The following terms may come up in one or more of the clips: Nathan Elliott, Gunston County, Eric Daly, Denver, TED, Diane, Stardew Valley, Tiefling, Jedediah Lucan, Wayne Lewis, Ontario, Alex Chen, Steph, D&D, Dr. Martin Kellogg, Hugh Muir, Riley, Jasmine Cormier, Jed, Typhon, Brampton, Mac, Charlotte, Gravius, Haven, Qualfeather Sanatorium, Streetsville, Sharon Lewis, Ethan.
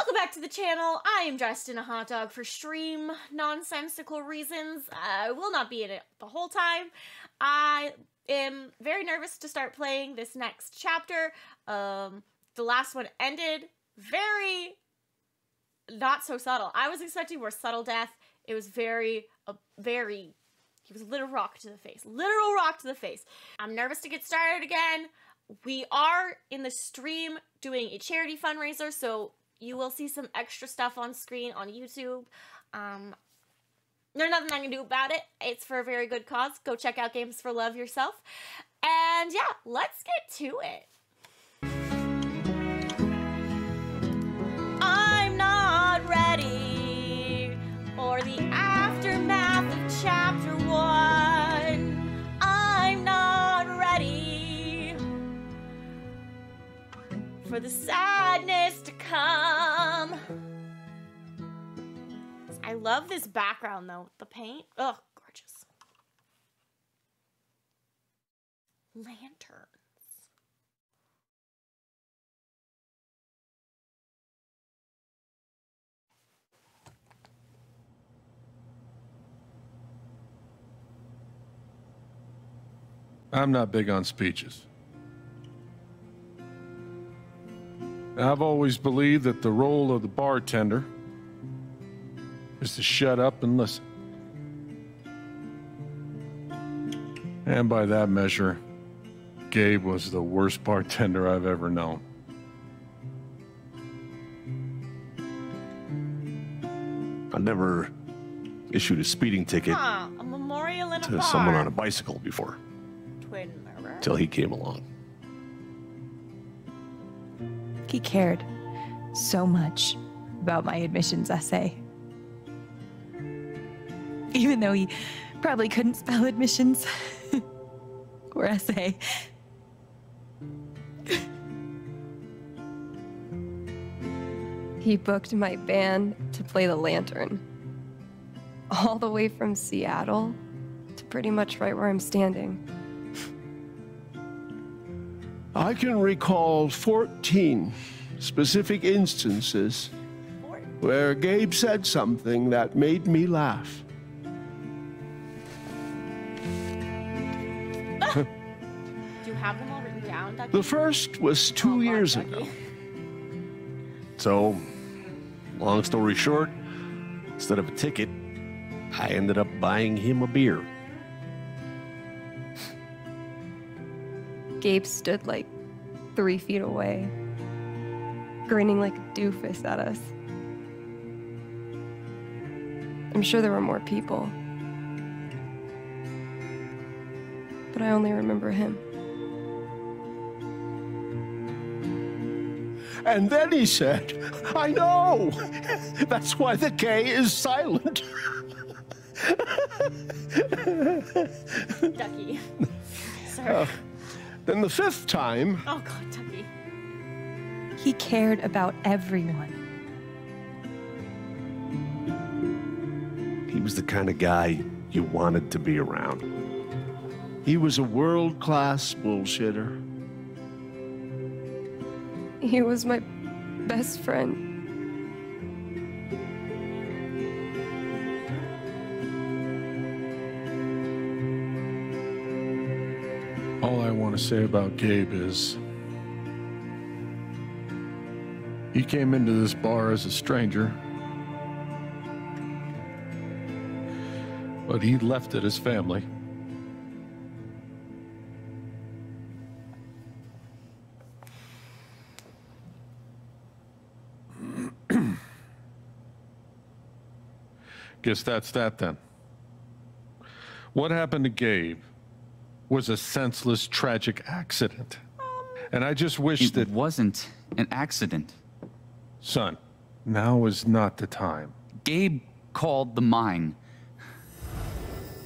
Welcome back to the channel. I am dressed in a hot dog for stream nonsensical reasons. I will not be in it the whole time. I am very nervous to start playing this next chapter. The last one ended very not so subtle. I was expecting more subtle death. It was very, he was a literal rock to the face. Literal rock to the face. I'm nervous to get started again. We are in the stream doing a charity fundraiser, so you will see some extra stuff on screen on YouTube. There's nothing I can do about it. It's for a very good cause. Go check out Games for Love yourself. And yeah, let's get to it. I'm not ready for the aftermath of chapter one. I'm not ready for the sadness to come. I love this background though. The paint. Ugh, gorgeous. Lanterns. I'm not big on speeches. I've always believed that the role of the bartender is to shut up and listen. And by that measure, Gabe was the worst bartender I've ever known. I never issued a speeding ticket a memorial in a bar. Someone on a bicycle before. Twin murder. Till he came along. He cared so much about my admissions essay. Even though he probably couldn't spell admissions or essay. He booked my band to play the Lantern. All the way from Seattle to pretty much right where I'm standing. I can recall 14 specific instances where Gabe said something that made me laugh. Have them all written down, Dr. The first was 2 years ago. So, long story short, instead of a ticket, I ended up buying him a beer. Gabe stood like 3 feet away, grinning like a doofus at us. I'm sure there were more people, but I only remember him. And then he said, I know, that's why the K is silent. Ducky. Sorry. Then the fifth time. Oh, God, Ducky. He cared about everyone. He was the kind of guy you wanted to be around. He was a world-class bullshitter. He was my best friend. All I want to say about Gabe is he came into this bar as a stranger, but he left it as family. Guess that's that then. What happened to Gabe was a senseless, tragic accident. And I just wish that... It wasn't an accident. Son, now is not the time. Gabe called the mine.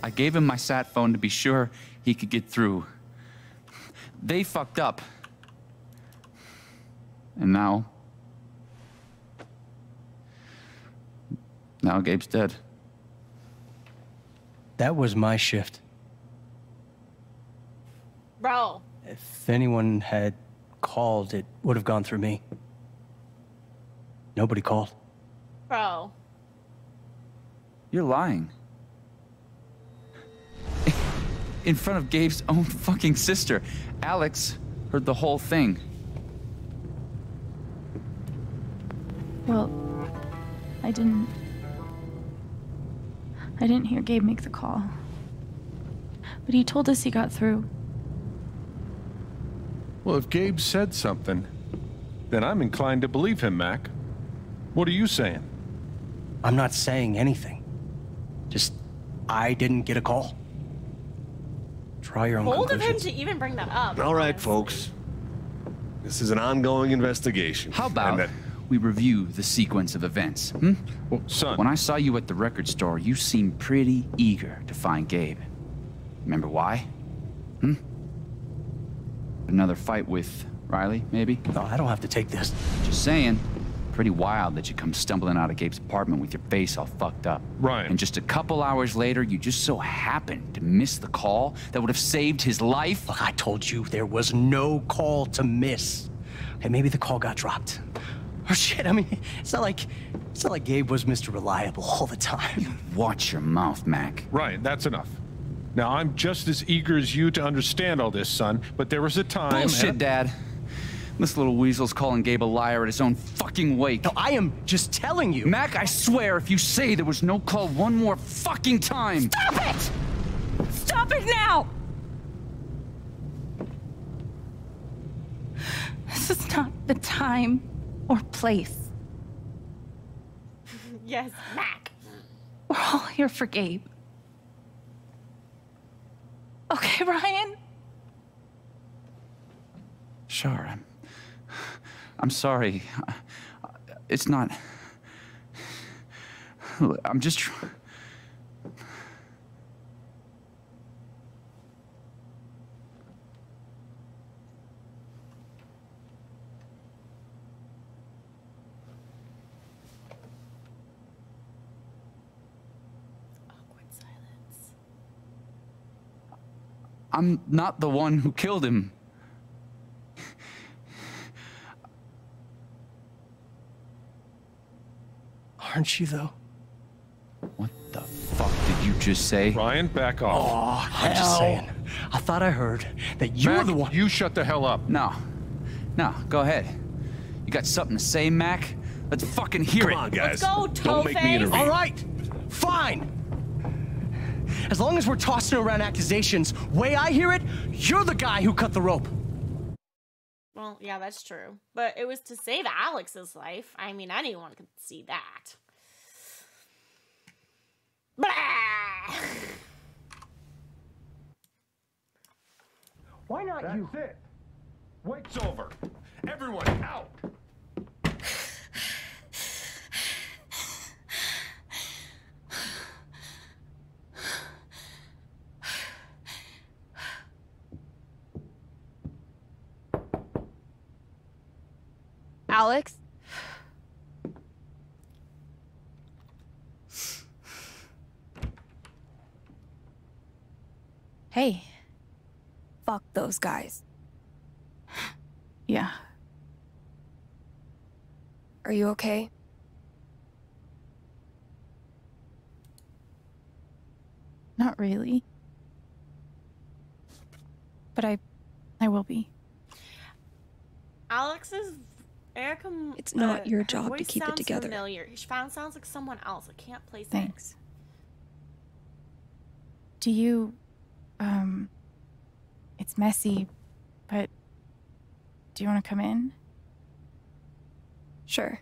I gave him my sat phone to be sure he could get through. They fucked up. And now... Now Gabe's dead. That was my shift. Bro. If anyone had called, it would have gone through me. Nobody called. Bro. You're lying. In front of Gabe's own fucking sister. Alex heard the whole thing. Well, I didn't hear Gabe make the call. But he told us he got through. Well, if Gabe said something, then I'm inclined to believe him, Mac. What are you saying? I'm not saying anything. Just, I didn't get a call. Try your own conclusions. Bold of him to even bring that up. All right, folks. This is an ongoing investigation. How about we review the sequence of events? Hmm? Well, son. When I saw you at the record store, you seemed pretty eager to find Gabe. Remember why? Hmm? Another fight with Riley, maybe? No, I don't have to take this. Just saying, pretty wild that you come stumbling out of Gabe's apartment with your face all fucked up. Right. And just a couple hours later, you just so happened to miss the call that would have saved his life. Look, I told you there was no call to miss. Okay, maybe the call got dropped. Or shit, I mean, it's not like Gabe was Mr. Reliable all the time. You watch your mouth, Mac. Right, that's enough. Now, I'm just as eager as you to understand all this, son, but there was a time... Bullshit, Dad. This little weasel's calling Gabe a liar at his own fucking wake. No, I am just telling you. Mac, I swear, if you say there was no call one more fucking time... Stop it! Stop it now! This is not the time or place. Yes, Mac. We're all here for Gabe. Okay, Ryan? Sure, I'm sorry. It's not... I'm just trying... I'm not the one who killed him. Aren't you, though? What the fuck did you just say? Ryan, back off. Oh, hell. I'm just saying. I thought I heard that you were the one. You shut the hell up. No. No, go ahead. You got something to say, Mac? Let's fucking hear it. Come on, guys. Let's go, Tofe. Don't make me intervene. All right. Fine. As long as we're tossing around accusations, way I hear it, you're the guy who cut the rope. Well, yeah, that's true. But it was to save Alex's life. I mean, anyone could see that. Blah! Why not that's you? That's it. Wait's over. Everyone out. Alex? Hey. Fuck those guys. Yeah. Are you okay? Not really. But I will be. Alex is... Erica, it's not your job to keep it together. Familiar. She sounds like someone else. I can't place it. Thanks. Do you, it's messy, but do you want to come in? Sure.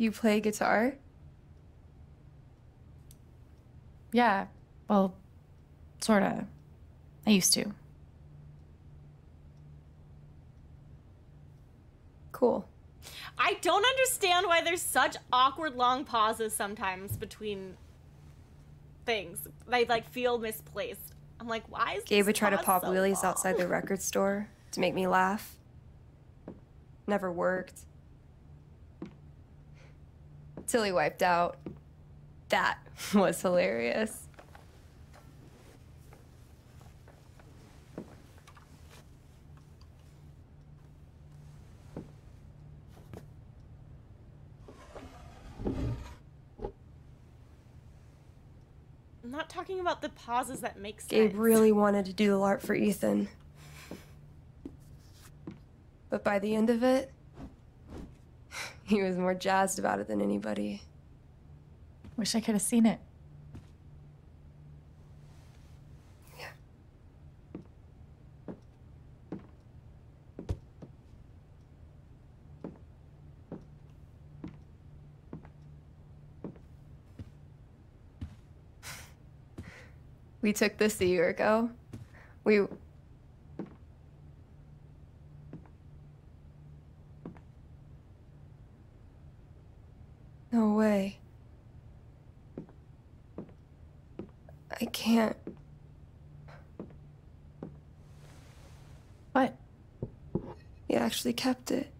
You play guitar? Yeah, well, sorta. I used to. Cool. I don't understand why there's such awkward long pauses sometimes between things. They like feel misplaced. I'm like, why is Gabe would try to pop wheelies outside the record store to make me laugh. Never worked. Till he wiped out. That was hilarious. I'm not talking about the pauses that make sense. Gabe really wanted to do the LARP for Ethan. But by the end of it, he was more jazzed about it than anybody. Wish I could have seen it. We took this a year ago. No way. I can't. What? You actually kept it.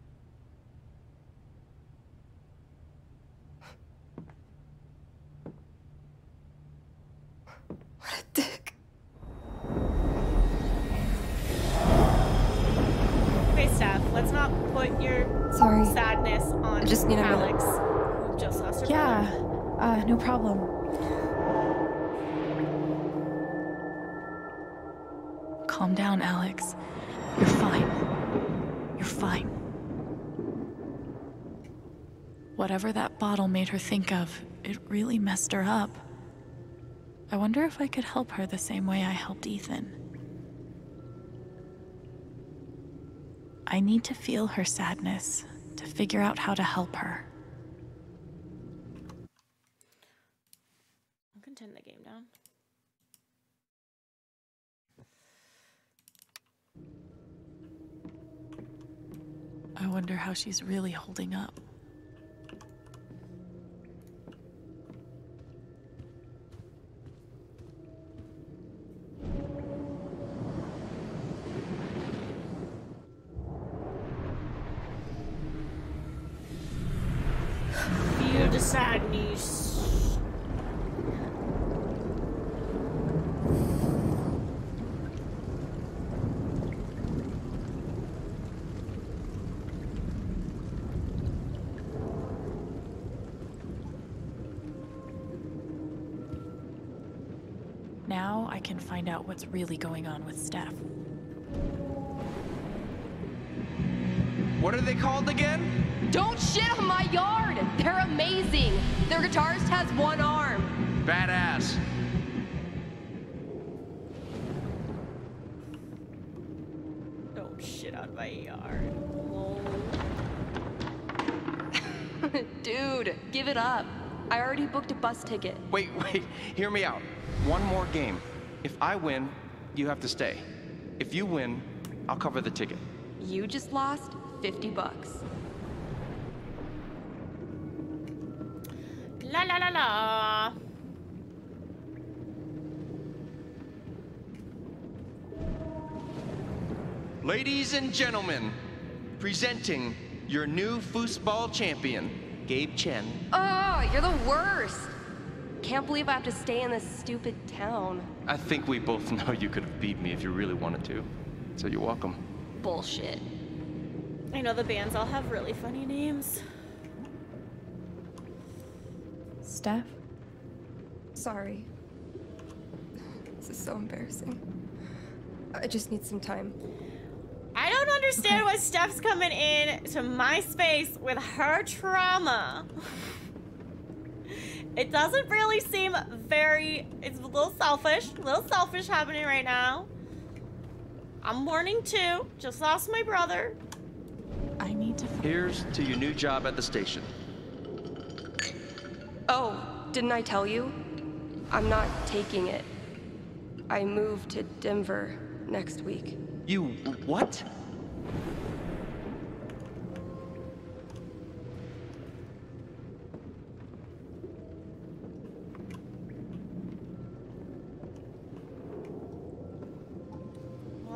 What a dick. Okay, Steph, let's not put your sadness on Alex. Who just lost her brother. No problem. Calm down, Alex. You're fine. You're fine. Whatever that bottle made her think of, it really messed her up. I wonder if I could help her the same way I helped Ethan. I need to feel her sadness to figure out how to help her. I can turn the game down. I wonder how she's really holding up. Now I can find out what's really going on with Steph. What are they called again? Don't shit on my yard! They're amazing! Their guitarist has one arm. Badass. Don't shit on my yard. Lol. Dude, give it up. I already booked a bus ticket. Wait, hear me out. One more game. If I win, you have to stay. If you win, I'll cover the ticket. You just lost $50. La la la la. Ladies and gentlemen, presenting your new foosball champion, Gabe Chen. Oh, you're the worst. Can't believe I have to stay in this stupid town. I think we both know you could have beat me if you really wanted to. So you're welcome. Bullshit. I know the bands all have really funny names. Steph? Sorry. This is so embarrassing. I just need some time. I don't understand why Steph's coming in to my space with her trauma. It doesn't really seem very, it's a little selfish happening right now. I'm mourning too, just lost my brother. I need to. Here's to your new job at the station. Oh, didn't I tell you? I'm not taking it. I move to Denver next week. You what?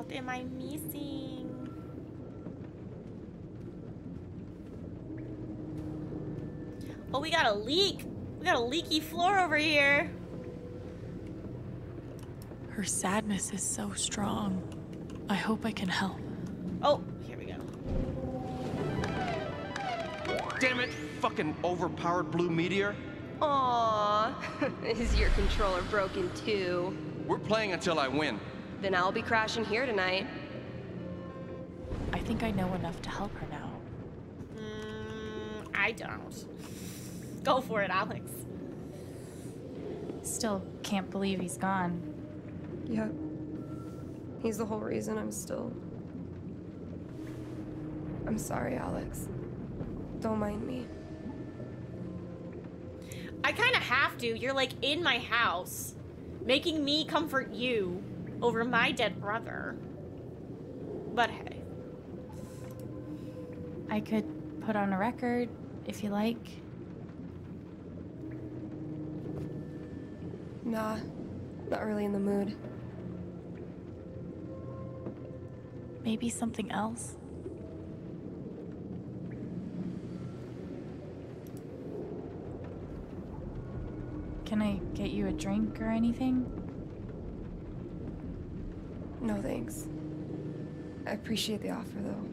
What am I missing? Oh, we got a leak. We got a leaky floor over here. Her sadness is so strong. I hope I can help. Oh, here we go. Damn it, fucking overpowered blue meteor. Aww, is your controller broken too? We're playing until I win. Then I'll be crashing here tonight. I think I know enough to help her now. I don't. Go for it, Alex. Still can't believe he's gone. Yeah. He's the whole reason I'm still... I'm sorry, Alex. Don't mind me. I kind of have to. You're like in my house, making me comfort you over my dead brother. But hey. I could put on a record if you like. Nah, not really in the mood. Maybe something else? Can I get you a drink or anything? No, thanks. I appreciate the offer, though.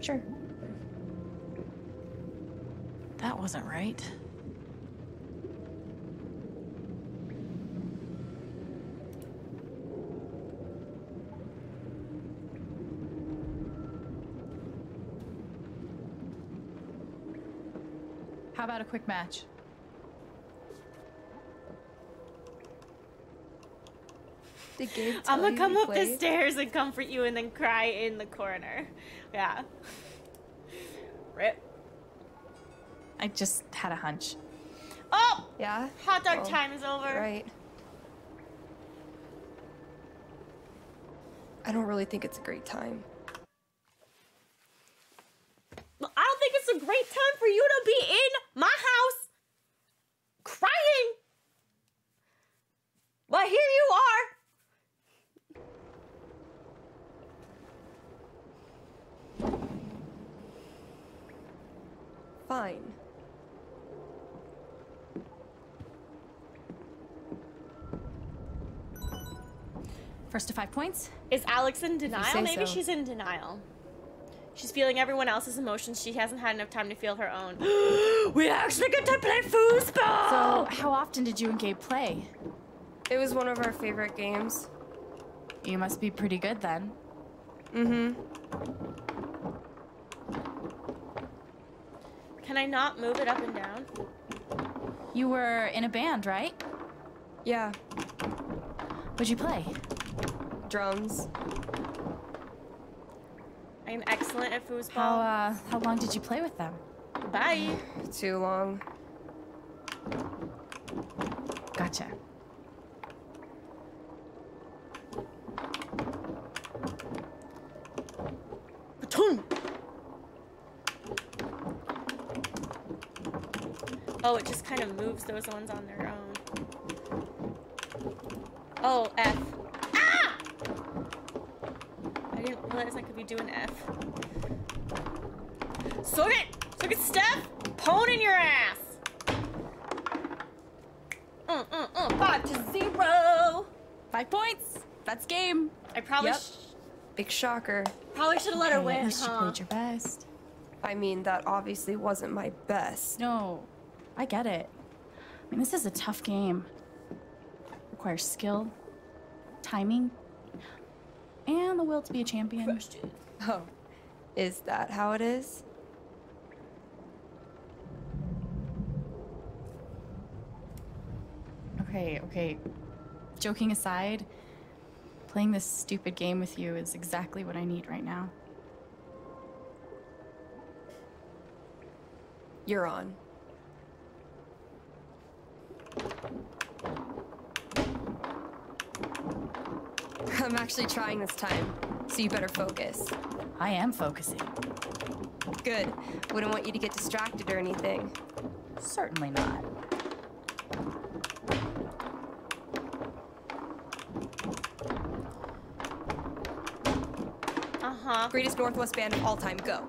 Sure. That wasn't right. How about a quick match? I'm gonna come up the stairs and comfort you and then cry in the corner. Yeah. Rip. I just had a hunch. Oh! Yeah? Hot dog time is over. Right. I don't really think it's a great time. Well, I don't think it's a great time for you to be in my house crying. But here you are. Fine. First to 5 points. Is Alex in denial? Maybe so. She's in denial. She's feeling everyone else's emotions. She hasn't had enough time to feel her own. We actually get to play foosball! So, how often did you and Gabe play? It was one of our favorite games. You must be pretty good then. Mm-hmm. Can I not move it up and down? You were in a band, right? Yeah. What'd you play? Drums. I'm excellent at foosball. How long did you play with them? Bye. Too long. Gotcha. Baton! Oh, it just kind of moves those ones on their own. Oh, F. Ah! I didn't realize I could be doing F. Soak it! Soak it, Steph! Pwn in your ass! 5-0! 5 points! That's game! I probably Big shocker. Probably should have let her win, huh? She played your best. I mean, that obviously wasn't my best. No. I get it. I mean, this is a tough game. Requires skill, timing, and the will to be a champion. Oh, is that how it is? Okay, okay. Joking aside, playing this stupid game with you is exactly what I need right now. You're on. I'm actually trying this time, so you better focus. I am focusing. Good. Wouldn't want you to get distracted or anything. Certainly not. Uh-huh. Greatest Northwest band of all time, go.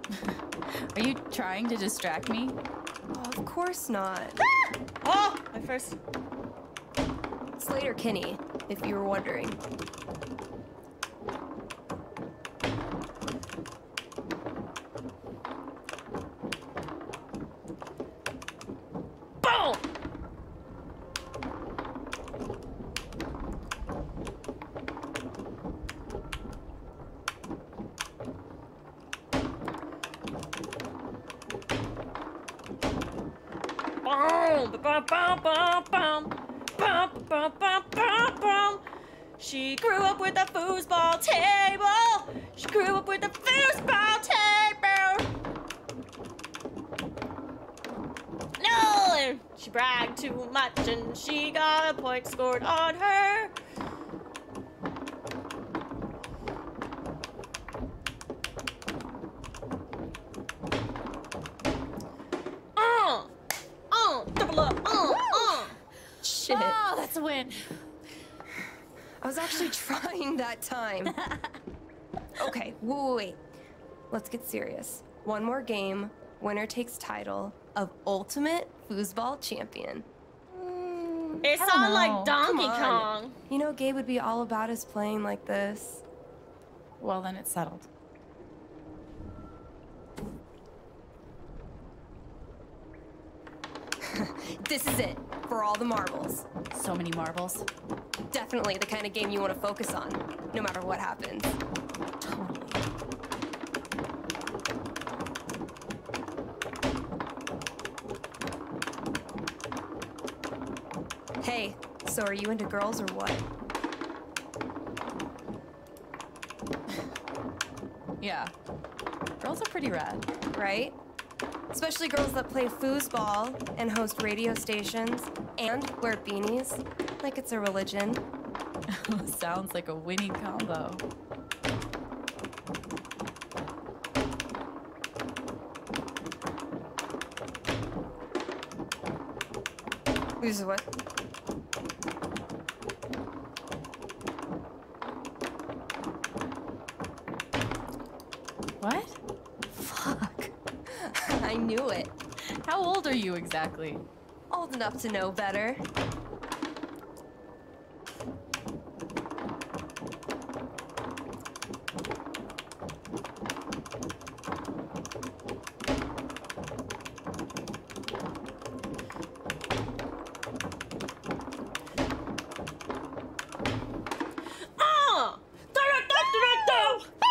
Are you trying to distract me? Oh, of course not. Ah! Oh, my first. Slater Kinney, if you were wondering. She grew up with a foosball table. She grew up with a foosball table. No, she bragged too much and she got a point scored on her. Shit. Oh, that's a win. I was actually trying that time. Okay, wait. Let's get serious. One more game. Winner takes title of Ultimate Foosball Champion. It sounds like Donkey Kong. You know, Gabe would be all about us playing like this. Well, then it's settled. This is it. For all the marbles. So many marbles. Definitely the kind of game you want to focus on, no matter what happens. Totally. Hey, so are you into girls or what? Yeah. Girls are pretty rad. Right? Especially girls that play foosball and host radio stations and wear beanies like it's a religion. Sounds like a winning combo. This is what? Knew it. How old are you exactly? Old enough to know better.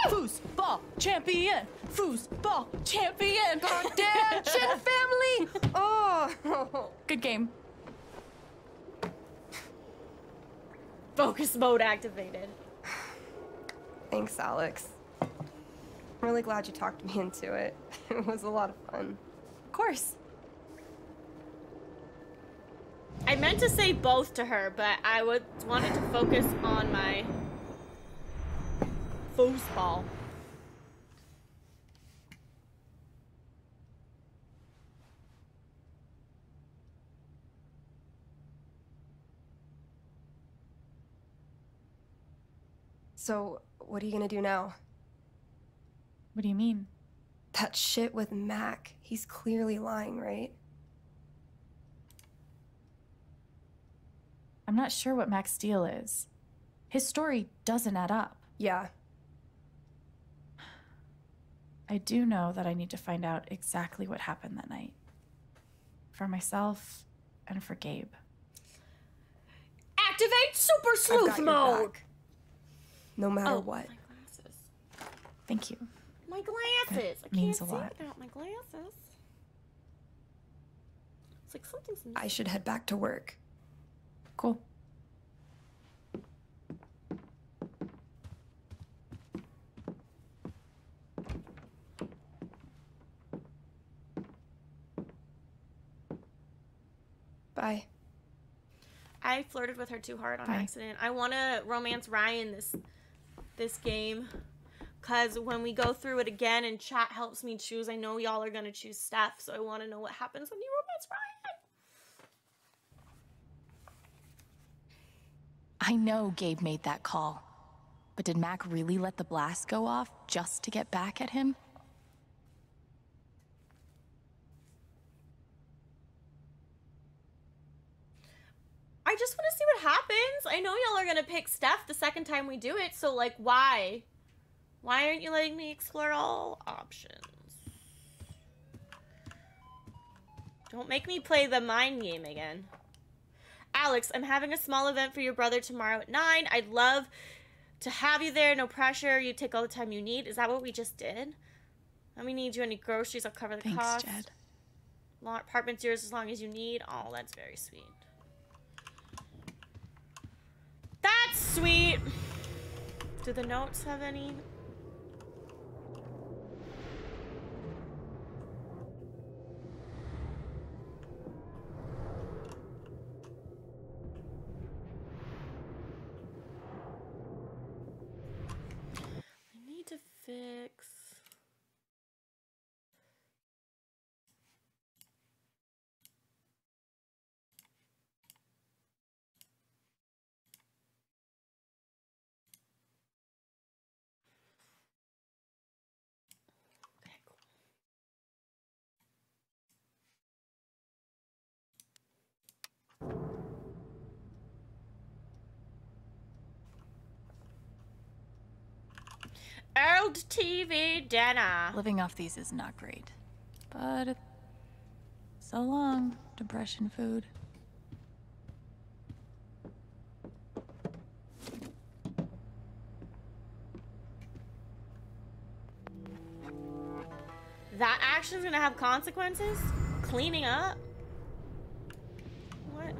Foosball champion! Foosball champion! Goddamn shit family! Oh! Good game. Focus mode activated. Thanks, Alex. I'm really glad you talked me into it. It was a lot of fun. Of course. I meant to say both to her, but I wanted to focus on my foosball. So, what are you gonna do now? What do you mean? That shit with Mac. He's clearly lying, right? I'm not sure what Mac's deal is. His story doesn't add up. Yeah. I do know that I need to find out exactly what happened that night. For myself and for Gabe. Activate Super Sleuth Mode! No matter what. My glasses. Thank you. My glasses. That I means can't a see lot. Without my glasses. It's like something's missing. I should head back to work. Cool. Bye. I flirted with her too hard on accident. I want to romance Ryan this game, because when we go through it again and chat helps me choose, I know y'all are going to choose Steph, so I want to know what happens when you romance Ryan. I know Gabe made that call. But did Mac really let the blast go off just to get back at him? I just want to see what happens. I know y'all are going to pick Steph the second time we do it, so, like, why? Why aren't you letting me explore all options? Don't make me play the mind game again. Alex, I'm having a small event for your brother tomorrow at 9. I'd love to have you there. No pressure. You take all the time you need. Is that what we just did? Let me need you any groceries. I'll cover the cost. Thanks, Jed. Apartment's yours as long as you need. Oh, that's very sweet. That's sweet. Do the notes have any? Fix. Okay, cool. Old TV dinner. Living off these is not great, but so long, depression food. That action's gonna have consequences? Cleaning up? What?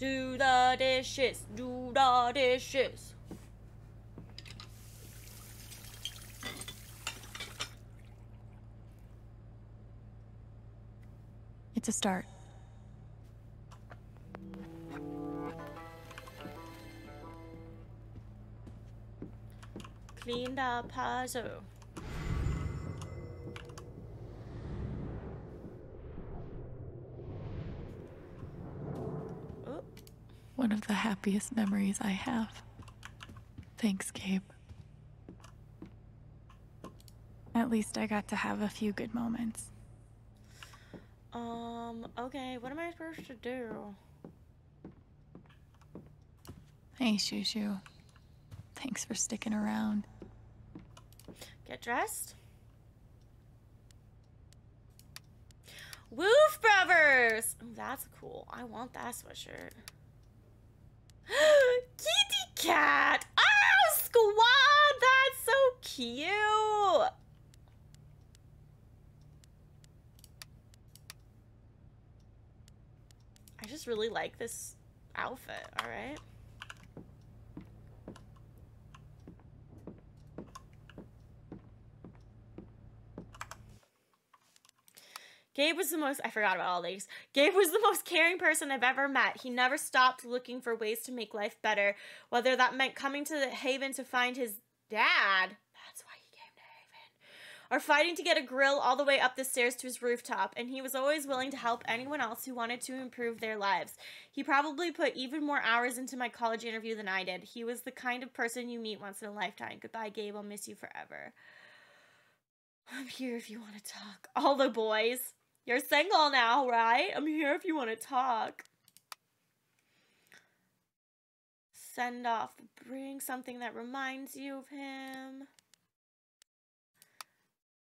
Do the dishes, do the dishes. It's a start. Clean the puzzle. Oh. One of the happiest memories I have. Thanks, Gabe. At least I got to have a few good moments. Okay, what am I supposed to do? Hey, Shushu. Thanks for sticking around. Get dressed? Woof Brothers! Oh, that's cool. I want that sweatshirt. Kitty cat! Oh, squad! That's so cute! I just really like this outfit, all right? Gabe was the most, I forgot about all these. Gabe was the most caring person I've ever met. He never stopped looking for ways to make life better, whether that meant coming to the Haven to find his dad. That's why he came to Haven. Or fighting to get a grill all the way up the stairs to his rooftop, and he was always willing to help anyone else who wanted to improve their lives. He probably put even more hours into my college interview than I did. He was the kind of person you meet once in a lifetime. Goodbye, Gabe. I'll miss you forever. I'm here if you want to talk. All the boys. You're single now, right? I'm here if you want to talk. Send off. Bring something that reminds you of him.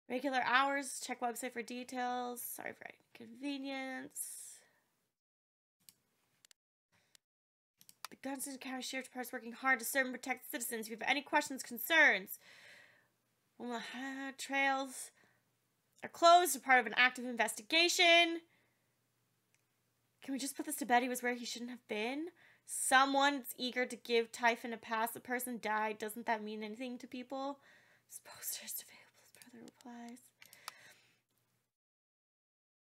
Regular hours, check website for details. Sorry for inconvenience. The Gunston County Sheriff's Department is working hard to serve and protect citizens. If you have any questions, concerns, trails are closed as part of an active investigation. Can we just put this to bed? He was where he shouldn't have been. Someone's eager to give Typhon a pass. The person died. Doesn't that mean anything to people? This poster's available. Other replies.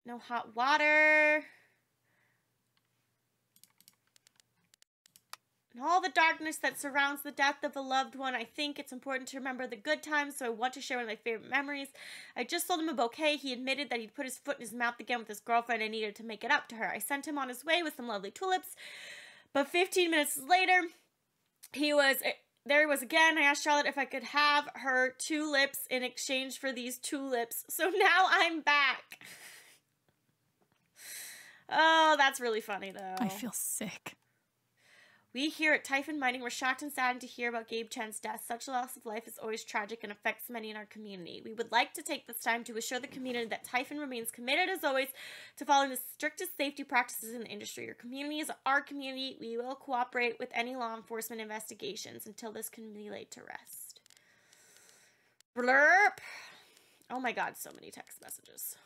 No hot water. In all the darkness that surrounds the death of a loved one, I think it's important to remember the good times, so I want to share one of my favorite memories. I just sold him a bouquet. He admitted that he'd put his foot in his mouth again with his girlfriend and needed to make it up to her. I sent him on his way with some lovely tulips, but 15 minutes later, There he was again. I asked Charlotte if I could have her tulips in exchange for these tulips. So now I'm back. Oh, that's really funny, though. I feel sick. We here at Typhon Mining were shocked and saddened to hear about Gabe Chen's death. Such a loss of life is always tragic and affects many in our community. We would like to take this time to assure the community that Typhon remains committed, as always, to following the strictest safety practices in the industry. Your community is our community. We will cooperate with any law enforcement investigations until this can be laid to rest. Blurp. Oh my god, so many text messages.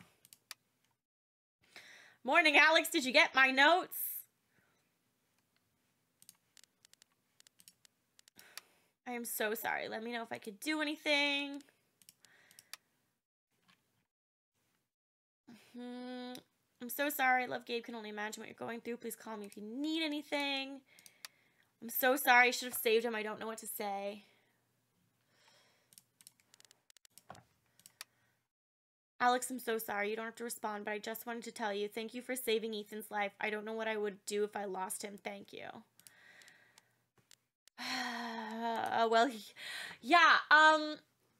Morning, Alex. Did you get my notes? I am so sorry. Let me know if I could do anything. I'm so sorry. Love, Gabe. Can only imagine what you're going through. Please call me if you need anything. I'm so sorry. I should have saved him. I don't know what to say. Alex, I'm so sorry. You don't have to respond, but I just wanted to tell you, thank you for saving Ethan's life. I don't know what I would do if I lost him. Thank you.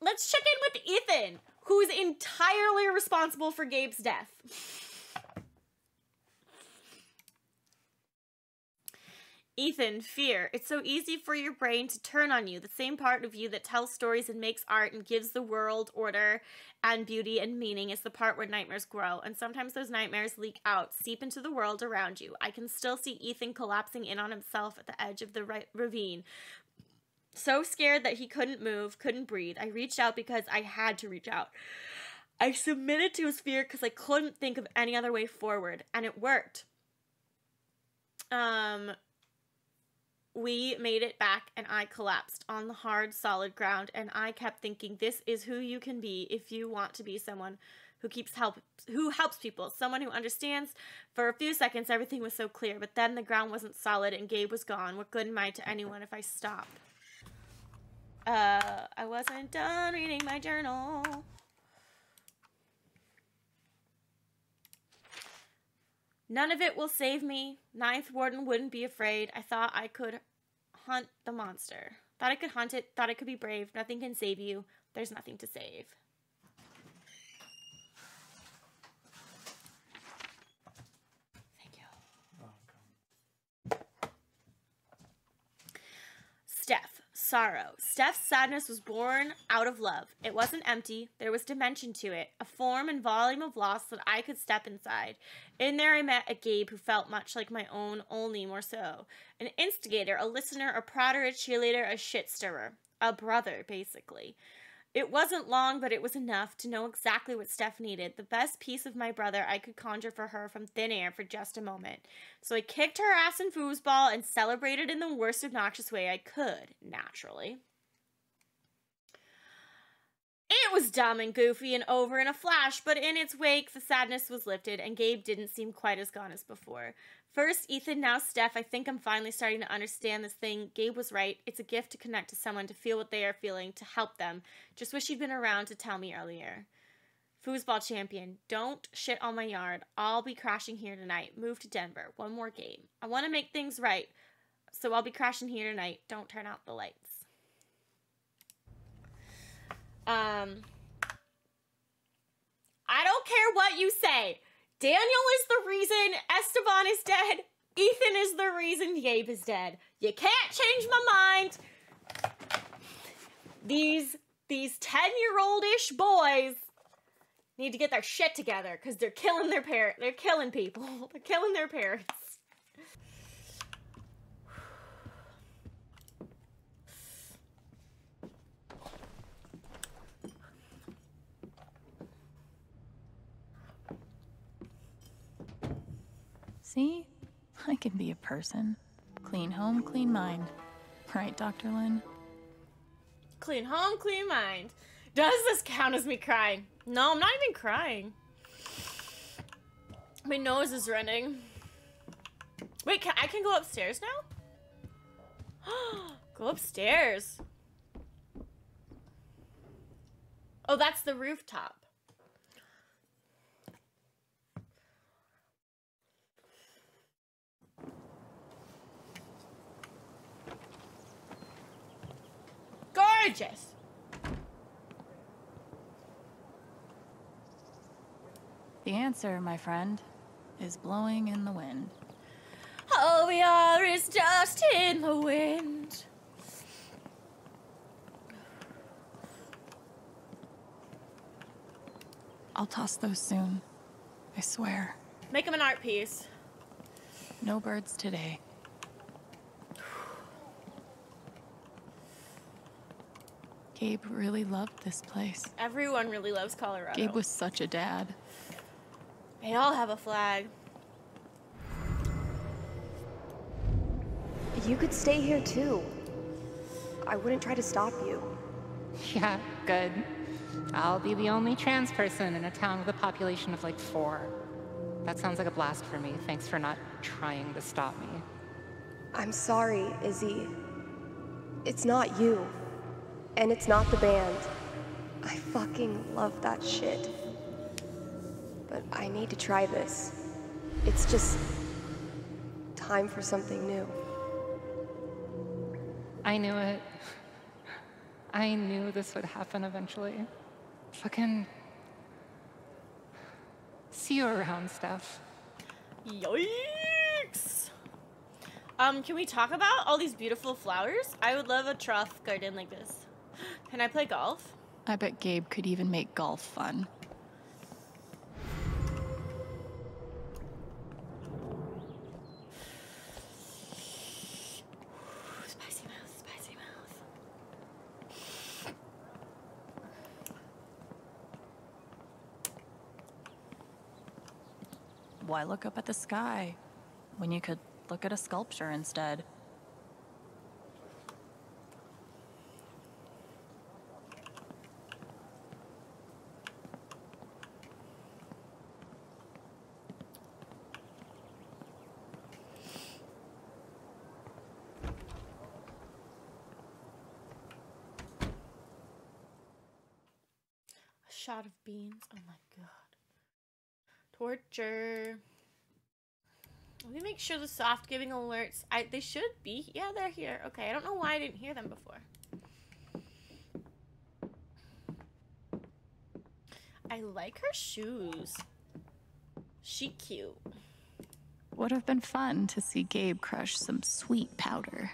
Let's check in with Ethan, who is entirely responsible for Gabe's death. Ethan, fear. It's so easy for your brain to turn on you, the same part of you that tells stories and makes art and gives the world order and beauty and meaning is the part where nightmares grow, and sometimes those nightmares leak out, seep into the world around you. I can still see Ethan collapsing in on himself at the edge of the ravine, so scared that he couldn't move, couldn't breathe. I reached out because I had to reach out. I submitted to his fear because I couldn't think of any other way forward, and it worked. We made it back, and I collapsed on the hard, solid ground, and I kept thinking, this is who you can be if you want to be someone who helps people, someone who understands. For a few seconds, everything was so clear, but then the ground wasn't solid, and Gabe was gone. What good am I to anyone if I stop? I wasn't done reading my journal. None of it will save me. Ninth Warden wouldn't be afraid. I thought I could hunt the monster. Thought I could hunt it. Thought I could be brave. Nothing can save you. There's nothing to save. Thank you. Steph. Sorrow. Steph's sadness was born out of love. It wasn't empty. There was dimension to it, a form and volume of loss that I could step inside. In there I met a Gabe who felt much like my own, only more so. An instigator, a listener, a prodder, a cheerleader, a shit stirrer. A brother, basically. It wasn't long, but it was enough to know exactly what Steph needed. The best piece of my brother I could conjure for her from thin air for just a moment. So I kicked her ass in foosball and celebrated in the worst obnoxious way I could, naturally. It was dumb and goofy and over in a flash, but in its wake, the sadness was lifted, and Gabe didn't seem quite as gone as before. First Ethan, now Steph. I think I'm finally starting to understand this thing. Gabe was right. It's a gift to connect to someone, to feel what they are feeling, to help them. Just wish you'd been around to tell me earlier. Foosball champion. Don't shit on my yard. I'll be crashing here tonight. Move to Denver. One more game. I want to make things right, so I'll be crashing here tonight. Don't turn out the lights. I don't care what you say. Daniel is the reason Esteban is dead. Ethan is the reason Gabe is dead. You can't change my mind. These 10-year-old-ish boys need to get their shit together because they're killing their parents. They're killing people. They're killing their parents. See? I can be a person. Clean home, clean mind. Right, Dr. Lynn? Clean home, clean mind. Does this count as me crying? No, I'm not even crying. My nose is running. Wait, I can go upstairs now? Go upstairs. Oh, that's the rooftop. gorgeous. The answer, my friend, is blowing in the wind. All we are is dust in the wind. I'll toss those soon, I swear. Make them an art piece. No birds today. Gabe really loved this place. Everyone really loves Colorado. Gabe was such a dad. They all have a flag. You could stay here too. I wouldn't try to stop you. Yeah, good. I'll be the only trans person in a town with a population of like 4. That sounds like a blast for me. Thanks for not trying to stop me. I'm sorry, Izzy. It's not you. And it's not the band. I fucking love that shit. But I need to try this. It's just time for something new. I knew it. I knew this would happen eventually. Fucking... see you around, Steph. Yikes! Can we talk about all these beautiful flowers? I would love a trough garden like this. Can I play golf? I bet Gabe could even make golf fun. Why look up at the sky when you could look at a sculpture instead? A shot of beans, oh my god. Torture. Let me make sure the soft giving alerts. They should be. Yeah, they're here. Okay, I don't know why I didn't hear them before. I like her shoes. She cute. Would have been fun to see Gabe crush some sweet powder.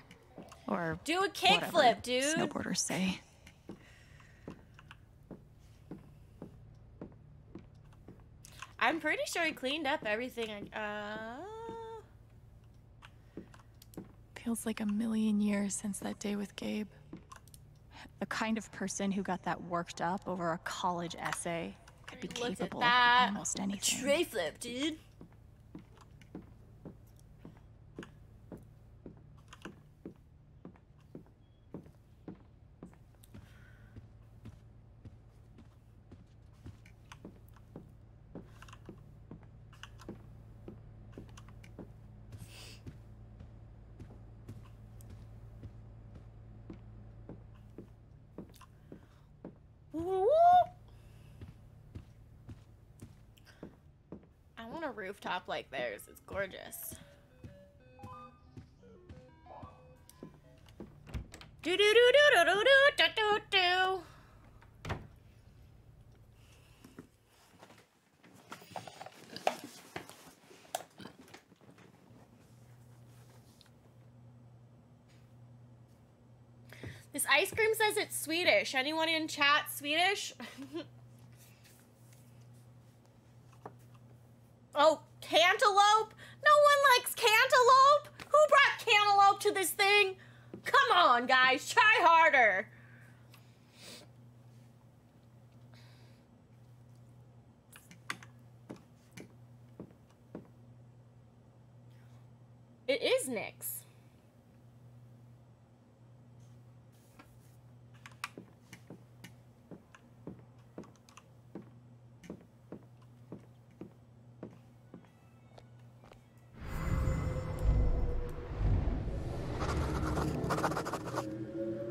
Or do a kickflip, dude. Snowboarders say. I'm pretty sure he cleaned up everything. Feels like a million years since that day with Gabe. The kind of person who got that worked up over a college essay could be capable of almost anything. A tray flip, dude. Rooftop like theirs. It's gorgeous. Do do do do do do do do. This ice cream says it's Swedish. Anyone in chat Swedish? Oh, cantaloupe? No one likes cantaloupe? Who brought cantaloupe to this thing? Come on, guys, try harder. It is Nyx.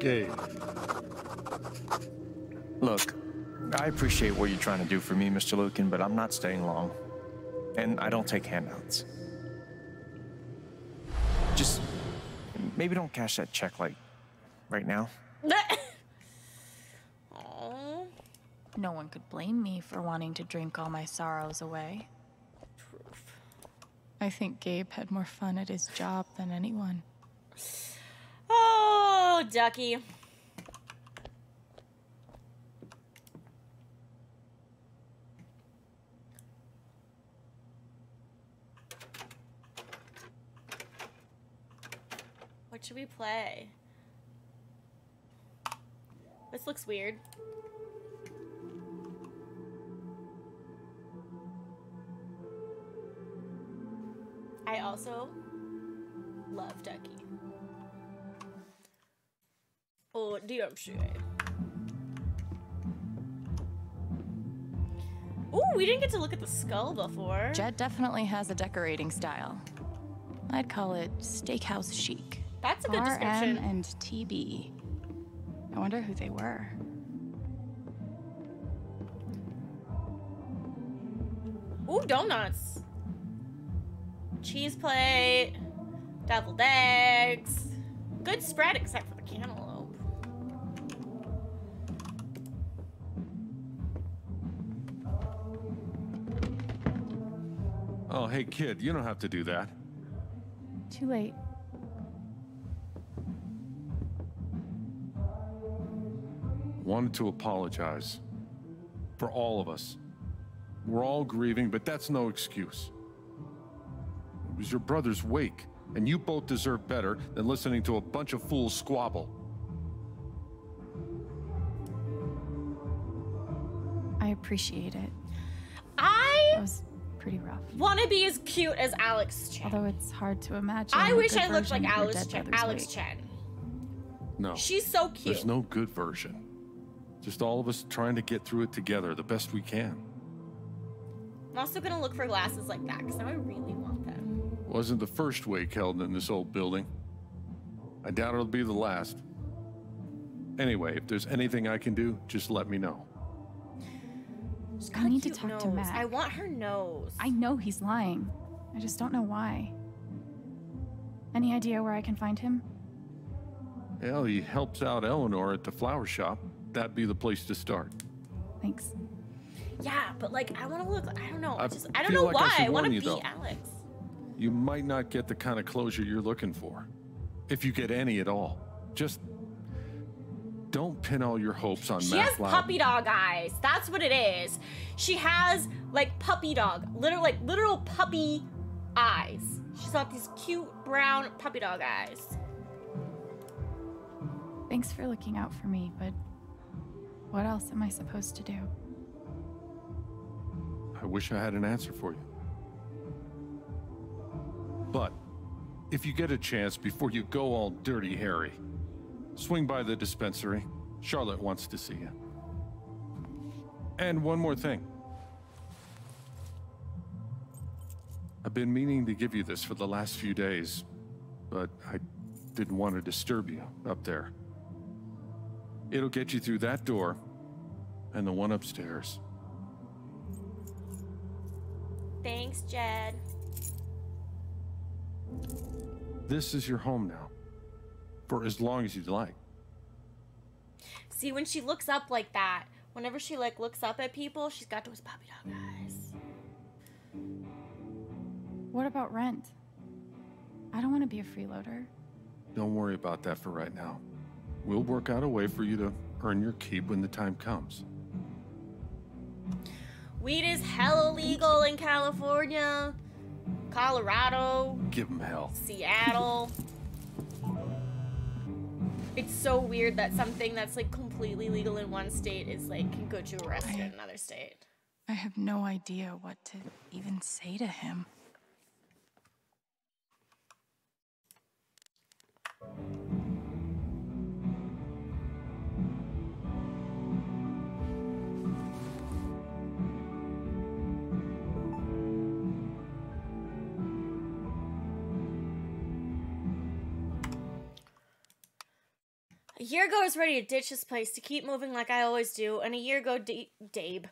Gabe. Look, I appreciate what you're trying to do for me, Mr. Lucan, but I'm not staying long. And I don't take handouts. Just maybe don't cash that check, like, right now. Aww. No one could blame me for wanting to drink all my sorrows away. Truth. I think Gabe had more fun at his job than anyone. Oh, Ducky. What should we play? This looks weird. I also love Ducky. Oh, damn shit. Oh, we didn't get to look at the skull before. Jed definitely has a decorating style. I'd call it steakhouse chic. That's a good description. RM and TB. I wonder who they were. Ooh, donuts. Cheese plate, deviled eggs. Good spread except for the cantaloupe. Oh, hey kid, you don't have to do that. Too late. Wanted to apologize for all of us. We're all grieving, but that's no excuse. It was your brother's wake, and you both deserve better than listening to a bunch of fools squabble. I appreciate it. That was pretty rough. Want to be as cute as Alex Chen. Although it's hard to imagine. I wish I looked like Alex Chen. No. She's so cute. There's no good version. Just all of us trying to get through it together the best we can. I'm also gonna look for glasses like that because now I really want them. Wasn't the first wake held in this old building. I doubt it'll be the last. Anyway, if there's anything I can do, just let me know. I need to talk to Mac. I want her nose. I know he's lying. I just don't know why. Any idea where I can find him? Well, he helps out Eleanor at the flower shop. That'd be the place to start. Thanks. Yeah, but like, I want to look, I don't know. I don't know why. I want to be Alex. You might not get the kind of closure you're looking for, if you get any at all. Just don't pin all your hopes on Mac. She has puppy dog eyes. That's what it is. She has like puppy dog, literal puppy eyes. She's got these cute brown puppy dog eyes. Thanks for looking out for me, but what else am I supposed to do? I wish I had an answer for you. But if you get a chance before you go all dirty Harry, swing by the dispensary. Charlotte wants to see you. And one more thing. I've been meaning to give you this for the last few days, but I didn't want to disturb you up there. It'll get you through that door and the one upstairs. Thanks, Jed. This is your home now, for as long as you'd like. See, when she looks up like that, whenever she like looks up at people, she's got those puppy dog eyes. What about rent? I don't want to be a freeloader. Don't worry about that for right now. We'll work out a way for you to earn your keep when the time comes. Weed is hella legal in California. Colorado. Give them hell. Seattle. It's so weird that something that's like completely legal in one state is like can go to arrest in another state. I have no idea what to even say to him. A year ago, I was ready to ditch this place, to keep moving like I always do, and a year ago, Gabe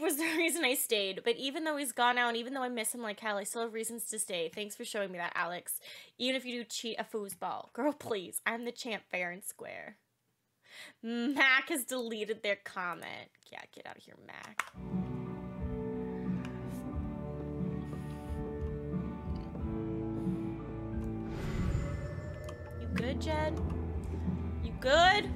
was the reason I stayed, but even though he's gone now, and even though I miss him like hell, I still have reasons to stay. Thanks for showing me that, Alex. Even if you do cheat a foosball. Girl, please. I'm the champ fair and square. Mac has deleted their comment. Yeah, get out of here, Mac. You good, Jed? You good?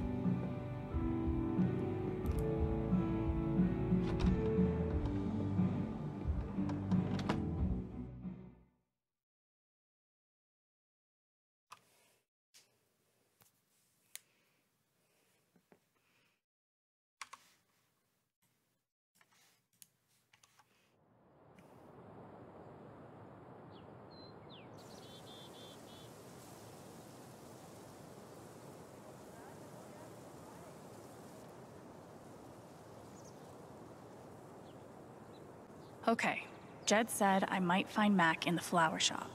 Okay, Jed said I might find Mac in the flower shop,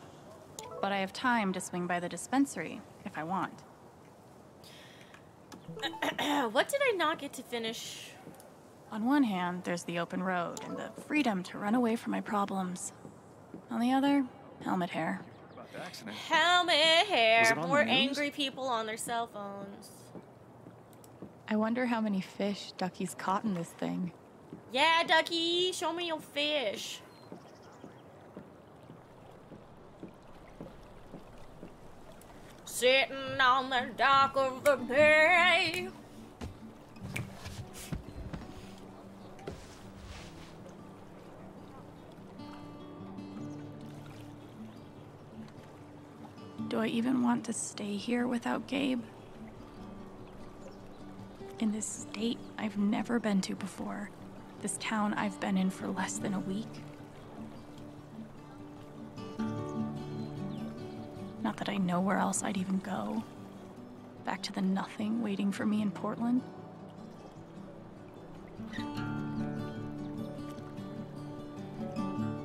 but I have time to swing by the dispensary if I want. What did I not get to finish? On one hand, there's the open road and the freedom to run away from my problems. On the other, helmet hair. Helmet hair. More angry people on their cell phones. I wonder how many fish Ducky's caught in this thing. Yeah, Ducky, show me your fish. Sitting on the dock of the bay. Do I even want to stay here without Gabe? In this state I've never been to before. This town I've been in for less than a week. Not that I know where else I'd even go. Back to the nothing waiting for me in Portland.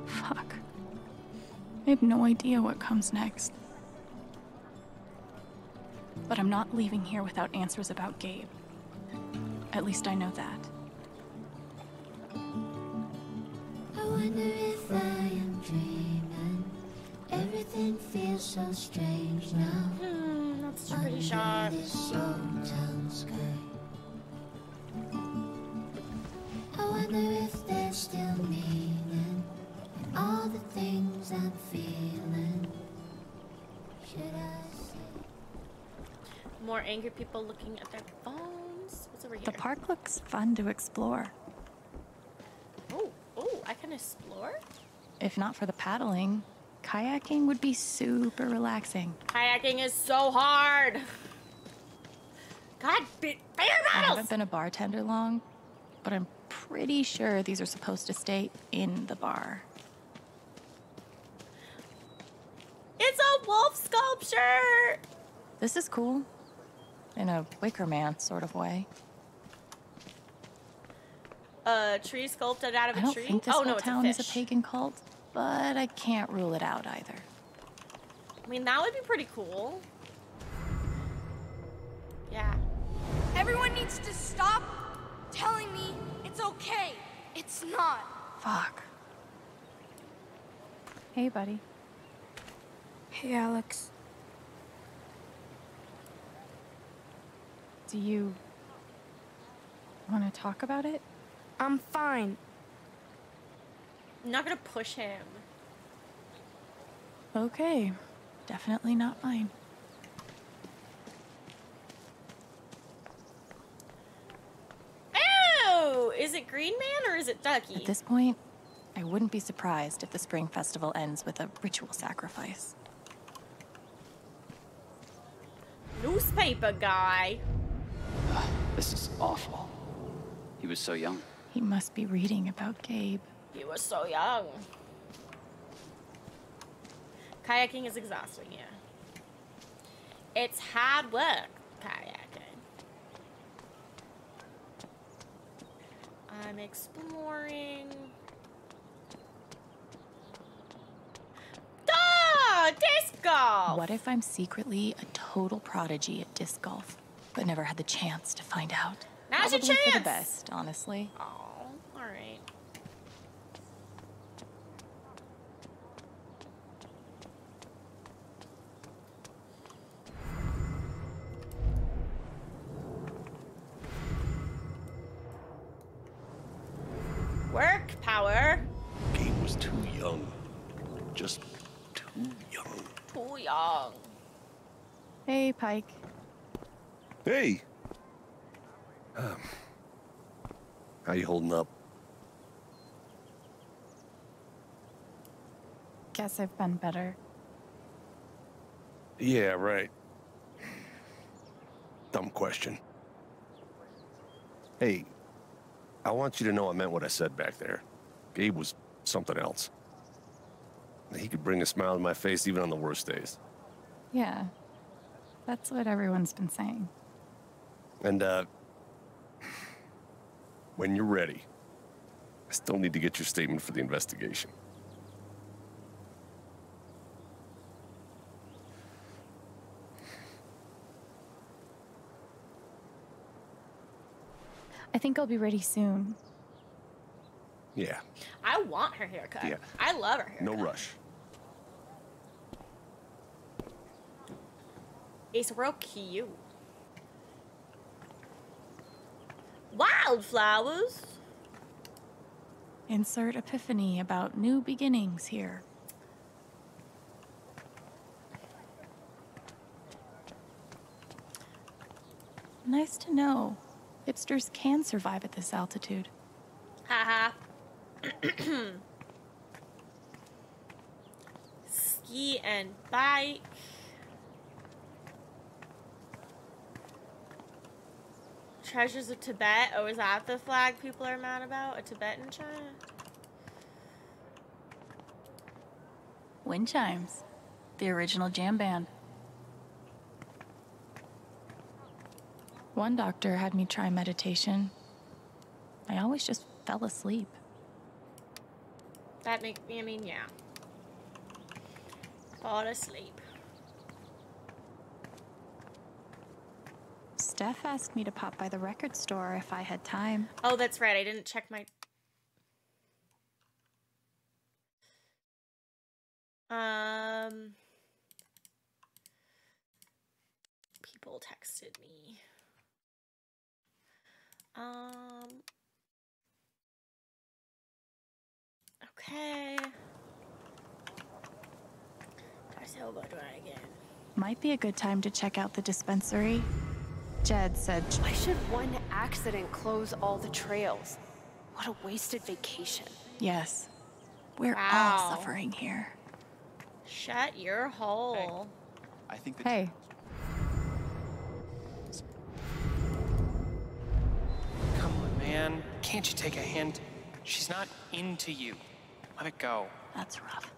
Fuck. I have no idea what comes next. But I'm not leaving here without answers about Gabe. At least I know that. I wonder if I am dreaming. Everything feels so strange now. That's pretty sharp. I wonder if there's still meaning in all the things I'm feeling. Should I see? More angry people looking at their phones. What's over here? The park looks fun to explore. I can explore? If not for the paddling, kayaking would be super relaxing. Kayaking is so hard. God, fair battles! I haven't been a bartender long, but I'm pretty sure these are supposed to stay in the bar. It's a wolf sculpture! This is cool. In a Wicker Man sort of way. A tree sculpted out of a tree? I don't think this whole town is a pagan cult, but I can't rule it out either. I mean, that would be pretty cool. Yeah. Everyone needs to stop telling me it's okay. It's not. Fuck. Hey, buddy. Hey, Alex. Do you want to talk about it? I'm fine. I'm not gonna push him. Okay. Definitely not fine. Oh! Is it Green Man or is it Ducky? At this point, I wouldn't be surprised if the Spring Festival ends with a ritual sacrifice. Newspaper guy. This is awful. He was so young. He must be reading about Gabe. He was so young. Kayaking is exhausting, yeah. It's hard work, kayaking. I'm exploring. Oh, disc golf! What if I'm secretly a total prodigy at disc golf, but never had the chance to find out? Now's your chance! Probably for the best, honestly. Oh, alright. power. Gabe was too young. Just too young. Too young. Hey, Pike. Hey. How you holding up? Guess I've been better. Yeah, right. Dumb question. Hey, I want you to know I meant what I said back there. Gabe was something else. He could bring a smile to my face even on the worst days. Yeah, that's what everyone's been saying. And, when you're ready, I still need to get your statement for the investigation. I think I'll be ready soon. Yeah. I want her haircut. Yeah. I love her haircut. No rush. It's real cute. Wildflowers. Insert epiphany about new beginnings here. Nice to know. Hipsters can survive at this altitude. Haha. Ski and bike. Treasures of Tibet. Oh, is that the flag people are mad about? A Tibetan chime? Wind chimes. The original jam band. One doctor had me try meditation. I always just fell asleep. That makes me, yeah. Fall asleep. Steph asked me to pop by the record store if I had time. Oh, that's right. I didn't check my... People texted me. Okay. Might be a good time to check out the dispensary. Jed said, "Why should one accident close all the trails? What a wasted vacation." Yes. We're all suffering here. Shut your hole. Hey. I think that Man, can't you take a hint? She's not into you. Let it go. That's rough.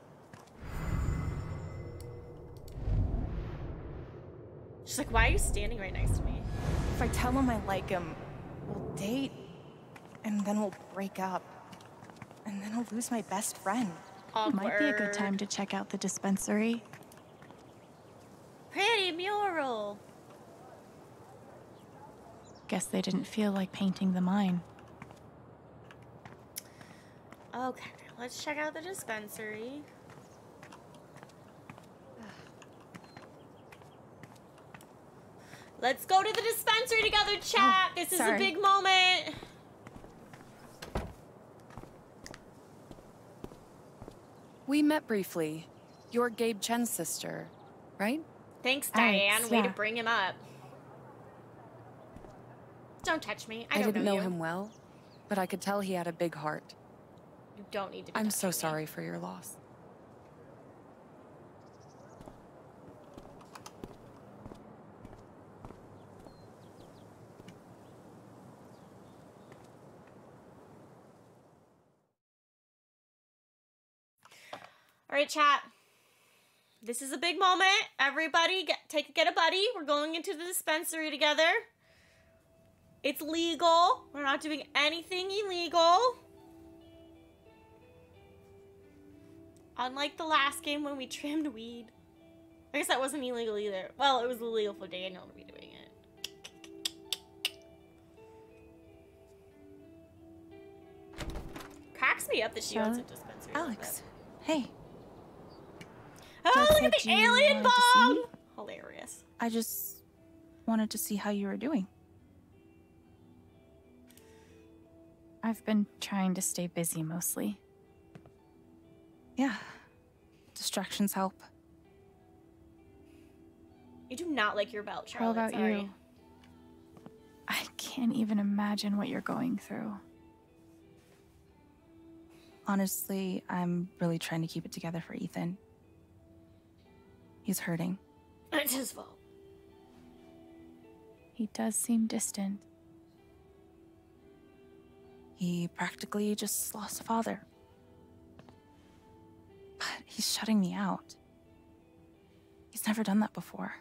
She's like, why are you standing right next to me? If I tell him I like him, we'll date, and then we'll break up, and then I'll lose my best friend. Awkward. Might be a good time to check out the dispensary. Pretty mural. Guess they didn't feel like painting the mine. Okay, let's check out the dispensary. Let's go to the dispensary together, chat. Oh, this is a big moment. We met briefly. You're Gabe Chen's sister, right? Thanks, Diane. Way to bring him up. Don't touch me. I didn't know him well, but I could tell he had a big heart. You don't need to be touching me. I'm so sorry for your loss. All right, chat. This is a big moment. Everybody, get a buddy. We're going into the dispensary together. It's legal. We're not doing anything illegal. Unlike the last game when we trimmed weed. I guess that wasn't illegal either. Well, it was illegal for Daniel to be doing it. Cracks me up that she owns a dispensary. Alex, hey. Oh, look at the alien bomb! Hilarious. I just wanted to see how you were doing. I've been trying to stay busy mostly. Yeah. Distractions help. You do not like your belt, Charlotte. How about you? I can't even imagine what you're going through. Honestly, I'm really trying to keep it together for Ethan. He's hurting. It's his fault. He does seem distant. He practically just lost a father. But he's shutting me out. He's never done that before.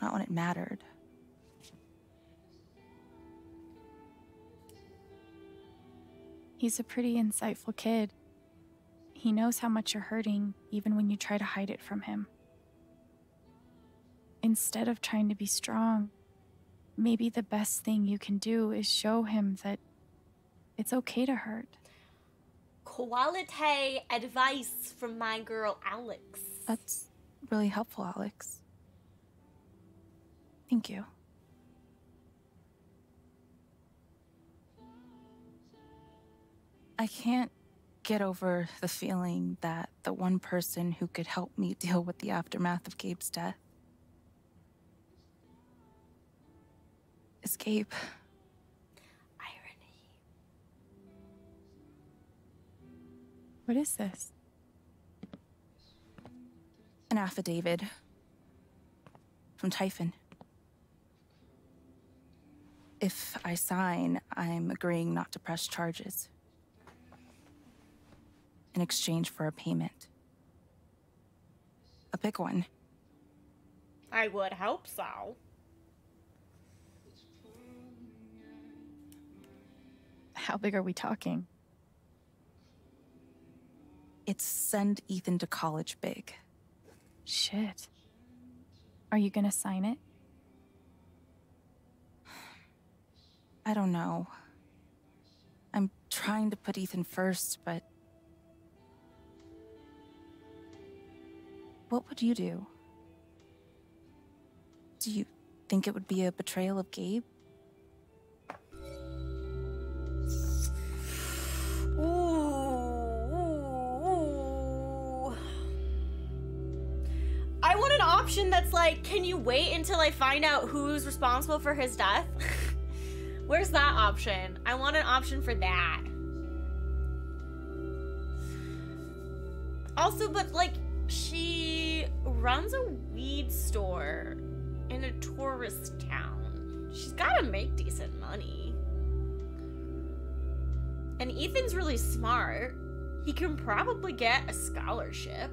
Not when it mattered. He's a pretty insightful kid. He knows how much you're hurting, even when you try to hide it from him. Instead of trying to be strong, maybe the best thing you can do is show him that it's okay to hurt. Quality advice from my girl, Alex. That's really helpful, Alex. Thank you. I can't get over the feeling that the one person who could help me deal with the aftermath of Gabe's death is Gabe. Irony. What is this? An affidavit from Typhon. If I sign, I'm agreeing not to press charges. In exchange for a payment. A big one. I would hope so. How big are we talking? It's send Ethan to college big. Shit. Are you gonna sign it? I don't know. I'm trying to put Ethan first, but... what would you do? Do you think it would be a betrayal of Gabe? Ooh. I want an option that's like, can you wait until I find out who's responsible for his death? Where's that option? I want an option for that. Also, but like, she runs a weed store in a tourist town. She's gotta make decent money. And Ethan's really smart. He can probably get a scholarship.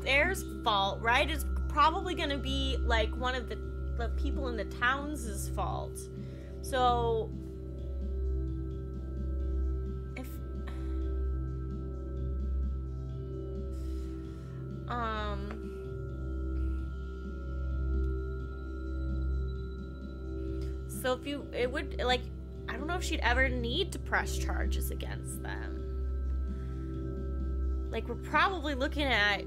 Their's fault, right? It's probably gonna be like one of the people in the town's fault. So if it would, like, I don't know if she'd ever need to press charges against them. Like, we're probably looking at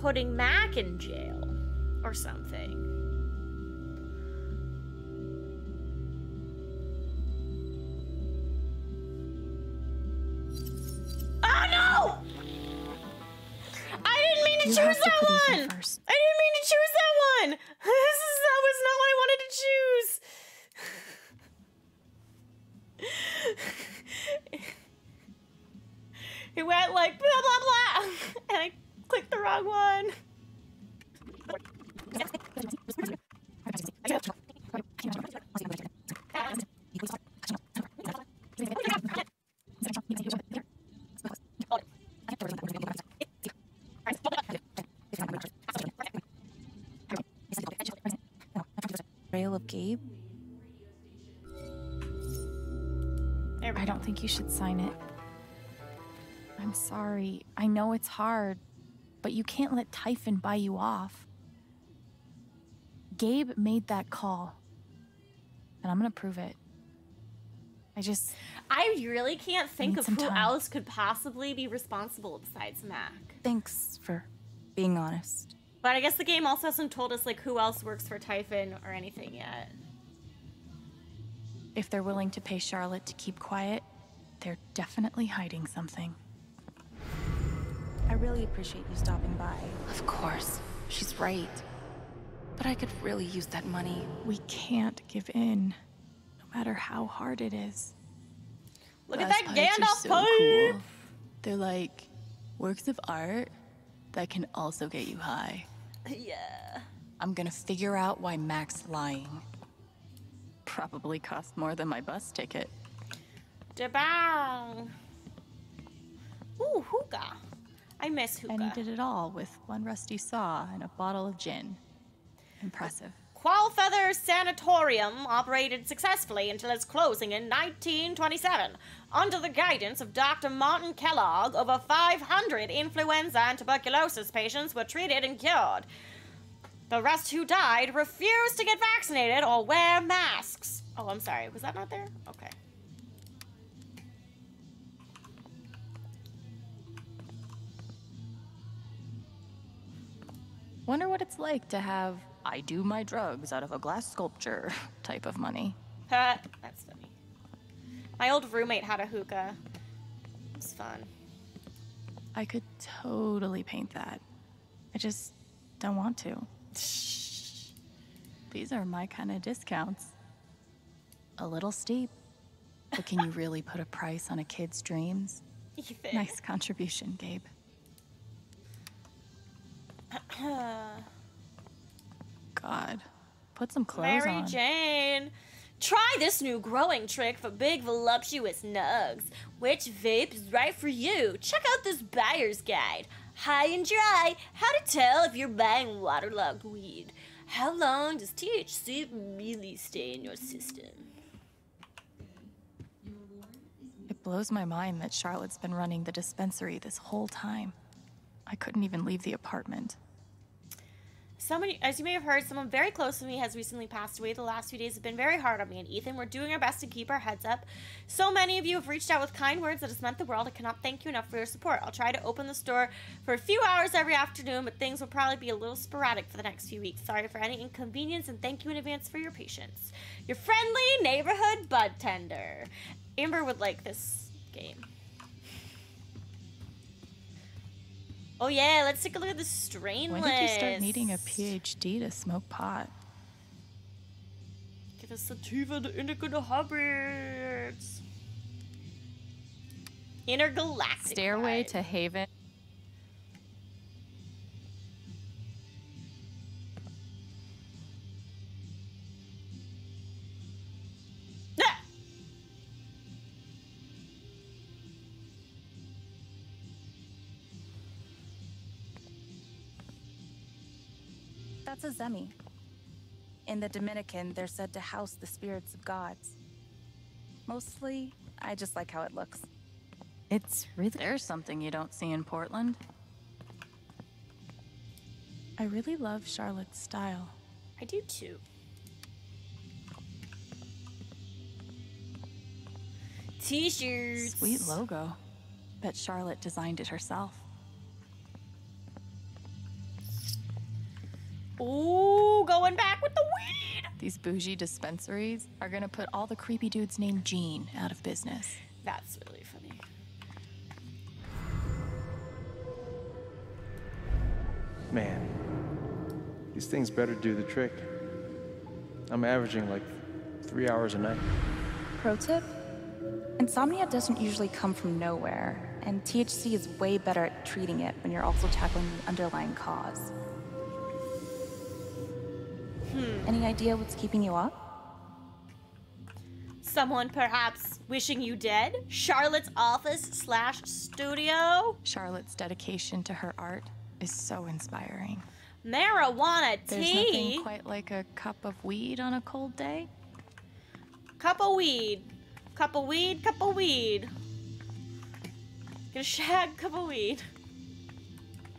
putting Mac in jail or something. Oh no! I didn't mean to choose that one! I didn't mean to choose that one! That was not what I wanted to choose! It went like blah blah blah, and I clicked the wrong one. Gabe. I don't think you should sign it. I'm sorry. I know it's hard, but you can't let Typhon buy you off. Gabe made that call, and I'm gonna prove it. I really can't think of who else could possibly be responsible besides Mac. Thanks for being honest. But I guess the game also hasn't told us, like, who else works for Typhon or anything yet. If they're willing to pay Charlotte to keep quiet, they're definitely hiding something. I really appreciate you stopping by. Of course. She's right. But I could really use that money. We can't give in, no matter how hard it is. Look at that Gandalf pipe! Cool. They're like works of art that can also get you high. Yeah. I'm gonna figure out why Mac's lying. Probably cost more than my bus ticket. Da-bang. Ooh, hookah. I miss hookah. And he did it all with one rusty saw and a bottle of gin. Impressive. Qualfeather Sanatorium operated successfully until its closing in 1927, under the guidance of Dr. Martin Kellogg. Over 500 influenza and tuberculosis patients were treated and cured. The rest who died refused to get vaccinated or wear masks. Oh, I'm sorry. Was that not there? Okay. Wonder what it's like to have "I do my drugs out of a glass sculpture" type of money. That's funny. My old roommate had a hookah. It was fun. I could totally paint that. I just don't want to. These are my kind of discounts. A little steep, but can you really put a price on a kid's dreams? Ethan. Nice contribution, Gabe. God, put some clothes on. Mary Jane, try this new growing trick for big voluptuous nugs. Which vape is right for you? Check out this buyer's guide. High and dry, how to tell if you're buying waterlogged weed. How long does THC really stay in your system? It blows my mind that Charlotte's been running the dispensary this whole time. I couldn't even leave the apartment. Somebody, as you may have heard, someone very close to me has recently passed away. The last few days have been very hard on me and Ethan. We're doing our best to keep our heads up. So many of you have reached out with kind words that has meant the world. I cannot thank you enough for your support. I'll try to open the store for a few hours every afternoon, but things will probably be a little sporadic for the next few weeks. Sorry for any inconvenience, and thank you in advance for your patience. Your friendly neighborhood bud tender. Amber would like this game. Oh yeah, let's take a look at the strain list. When did you start needing a PhD to smoke pot? Get us sativa to indica habits. Intergalactic Stairway to Haven. That's a zemi. In the Dominican, they're said to house the spirits of gods. Mostly, I just like how it looks. It's really... There's something you don't see in Portland. I really love Charlotte's style. I do too. T-shirts! Sweet logo. Bet Charlotte designed it herself. Ooh, going back with the weed! These bougie dispensaries are gonna put all the creepy dudes named Gene out of business. That's really funny. Man, these things better do the trick. I'm averaging like 3 hours a night. Pro tip? Insomnia doesn't usually come from nowhere, and THC is way better at treating it when you're also tackling the underlying cause. Any idea what's keeping you up? Someone perhaps wishing you dead? Charlotte's office/studio? Charlotte's dedication to her art is so inspiring. Marijuana tea? There's nothing quite like a cup of weed on a cold day. Cup of weed. Cup of weed, cup of weed. Get a shag cup of weed.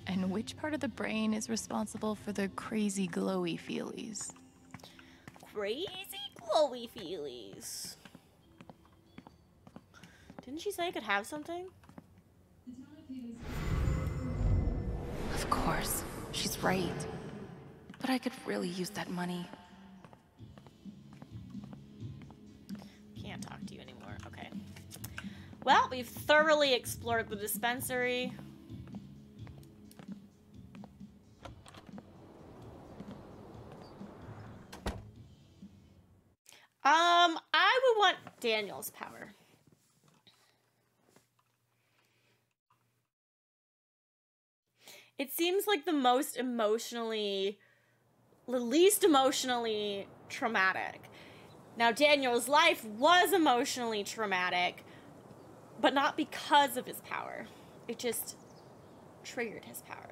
And which part of the brain is responsible for the crazy glowy feelies? Crazy glowy feelies. Didn't she say I could have something? Of course, she's right. But I could really use that money. Can't talk to you anymore, okay. Well, we've thoroughly explored the dispensary. I would want Daniel's power. It seems like the most emotionally, the least emotionally traumatic. Now, Daniel's life was emotionally traumatic, but not because of his power. It just triggered his power.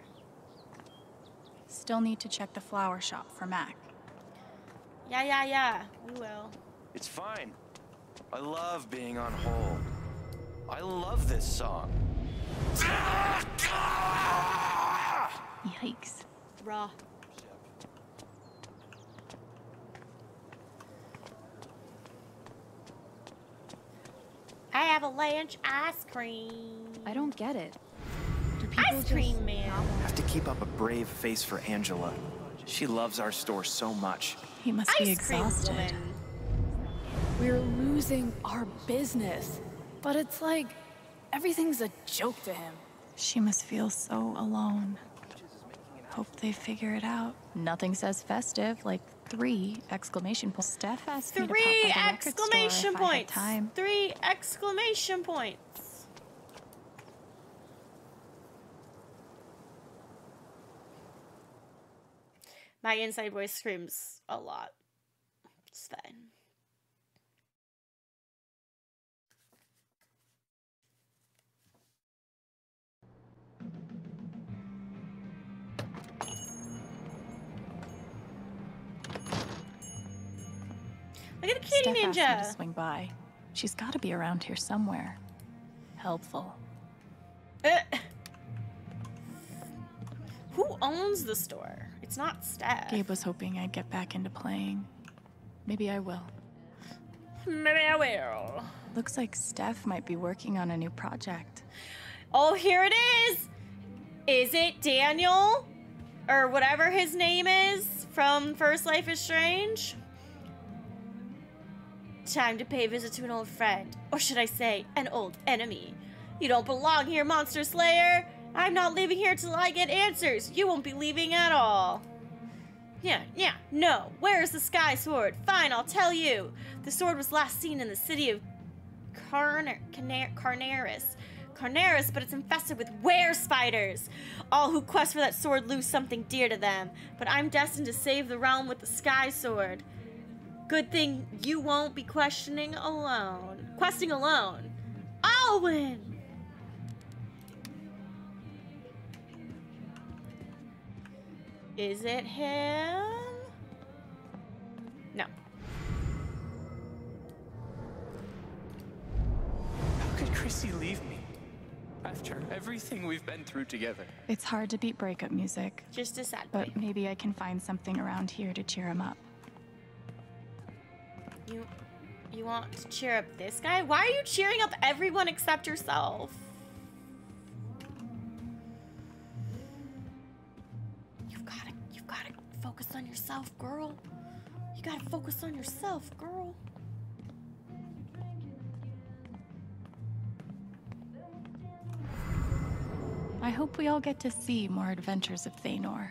Still need to check the flower shop for Mac. Yeah, we will. It's fine. I love being on hold. I love this song. Yikes. Raw. Avalanche ice cream. I don't get it. Do people ice cream man. Have to keep up a brave face for Angela. She loves our store so much. He must be exhausted. We're losing our business, but it's like everything's a joke to him. She must feel so alone. Hope they figure it out. Nothing says festive like 3 exclamation points. Steph asked me to pop by the record store if I had time. 3 exclamation points. My inside voice screams a lot. It's fine. Look at the kitty ninja. Steph asked me to swing by. She's got to be around here somewhere. Helpful. Who owns the store? It's not Steph. Gabe was hoping I'd get back into playing. Maybe I will. Maybe I will. Looks like Steph might be working on a new project. Oh, here it is. Is it Daniel? Or whatever his name is from First Life is Strange? Time to pay a visit to an old friend, or should I say, an old enemy. You don't belong here, Monster Slayer. I'm not leaving here till I get answers. You won't be leaving at all. Yeah, no. Where is the Sky Sword? Fine, I'll tell you. The sword was last seen in the city of Carnaris, but it's infested with were-spiders. All who quest for that sword lose something dear to them, but I'm destined to save the realm with the Sky Sword. Good thing you won't be questing alone. I'll win! Is it him? No. How could Chrissy leave me after everything we've been through together? It's hard to beat breakup music. Just a sad but point. Maybe I can find something around here to cheer him up. You want to cheer up this guy? Why are you cheering up everyone except yourself? You've gotta focus on yourself, girl. You gotta focus on yourself, girl. I hope we all get to see more adventures of Thanor.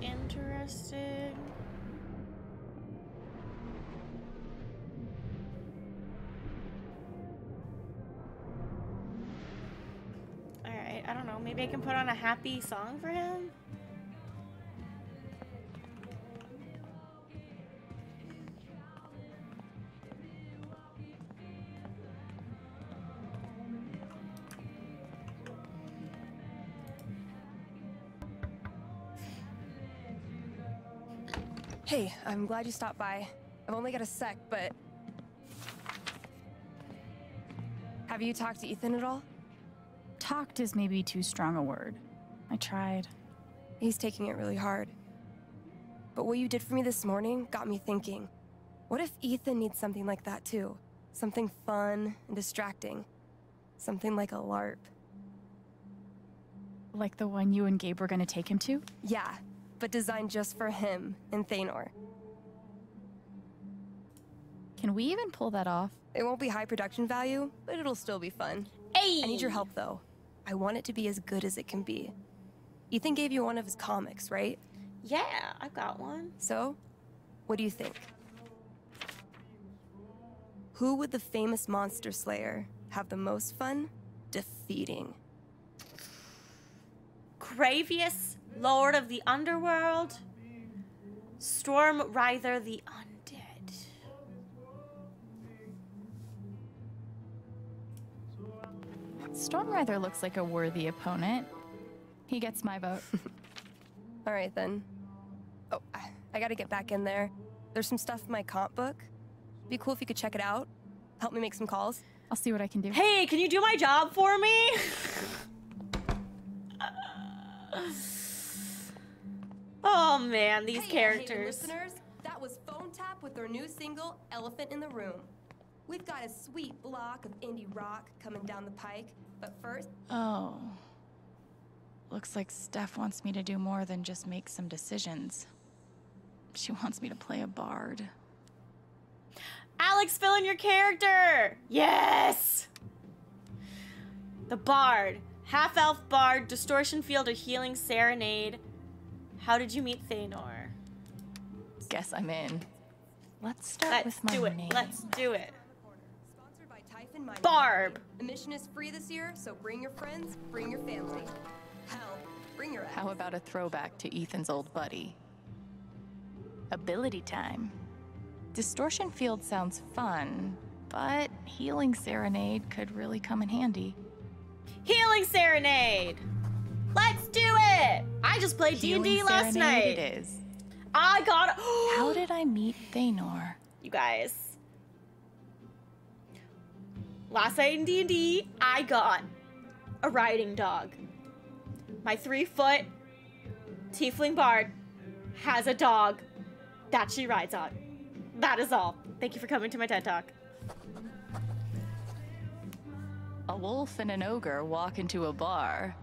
Interesting. All right, I don't know. Maybe I can put on a happy song for him. Hey, I'm glad you stopped by. I've only got a sec, but... Have you talked to Ethan at all? Talked is maybe too strong a word. I tried. He's taking it really hard. But what you did for me this morning got me thinking. What if Ethan needs something like that too? Something fun and distracting. Something like a LARP. Like the one you and Gabe were gonna take him to? Yeah, but designed just for him and Thanor. Can we even pull that off? It won't be high production value, but it'll still be fun. Hey! I need your help though. I want it to be as good as it can be. Ethan gave you one of his comics, right? Yeah, I've got one. So, what do you think? Who would the famous monster slayer have the most fun defeating? Gravius, Lord of the Underworld. Storm Writher the Undead. Storm Writher looks like a worthy opponent. He gets my vote. All right, then. Oh, I gotta get back in there. There's some stuff in my comp book. Be cool if you could check it out. Help me make some calls. I'll see what I can do. Hey, can you do my job for me? Oh man, these characters. Hey, listeners, that was Phone Tap with their new single, Elephant in the Room. We've got a sweet block of indie rock coming down the pike, but first... Oh. Looks like Steph wants me to do more than just make some decisions. She wants me to play a bard. Alex, fill in your character! Yes! The bard. Half-elf bard, distortion field, a healing serenade. How did you meet Thanor? Guess I'm in. Let's start with my name. Let's do it. Sponsored by Typhon. Barb! The mission is free this year, so bring your friends, bring your family. Hell, bring your ass. How about a throwback to Ethan's old buddy? Ability time. Distortion field sounds fun, but healing serenade could really come in handy. Healing serenade! Let's do it! I just played D&D last night. It is. I got. How did I meet Thanor? You guys. Last night in D&D, I got a riding dog. My 3-foot tiefling bard has a dog that she rides on. That is all. Thank you for coming to my TED Talk. A wolf and an ogre walk into a bar.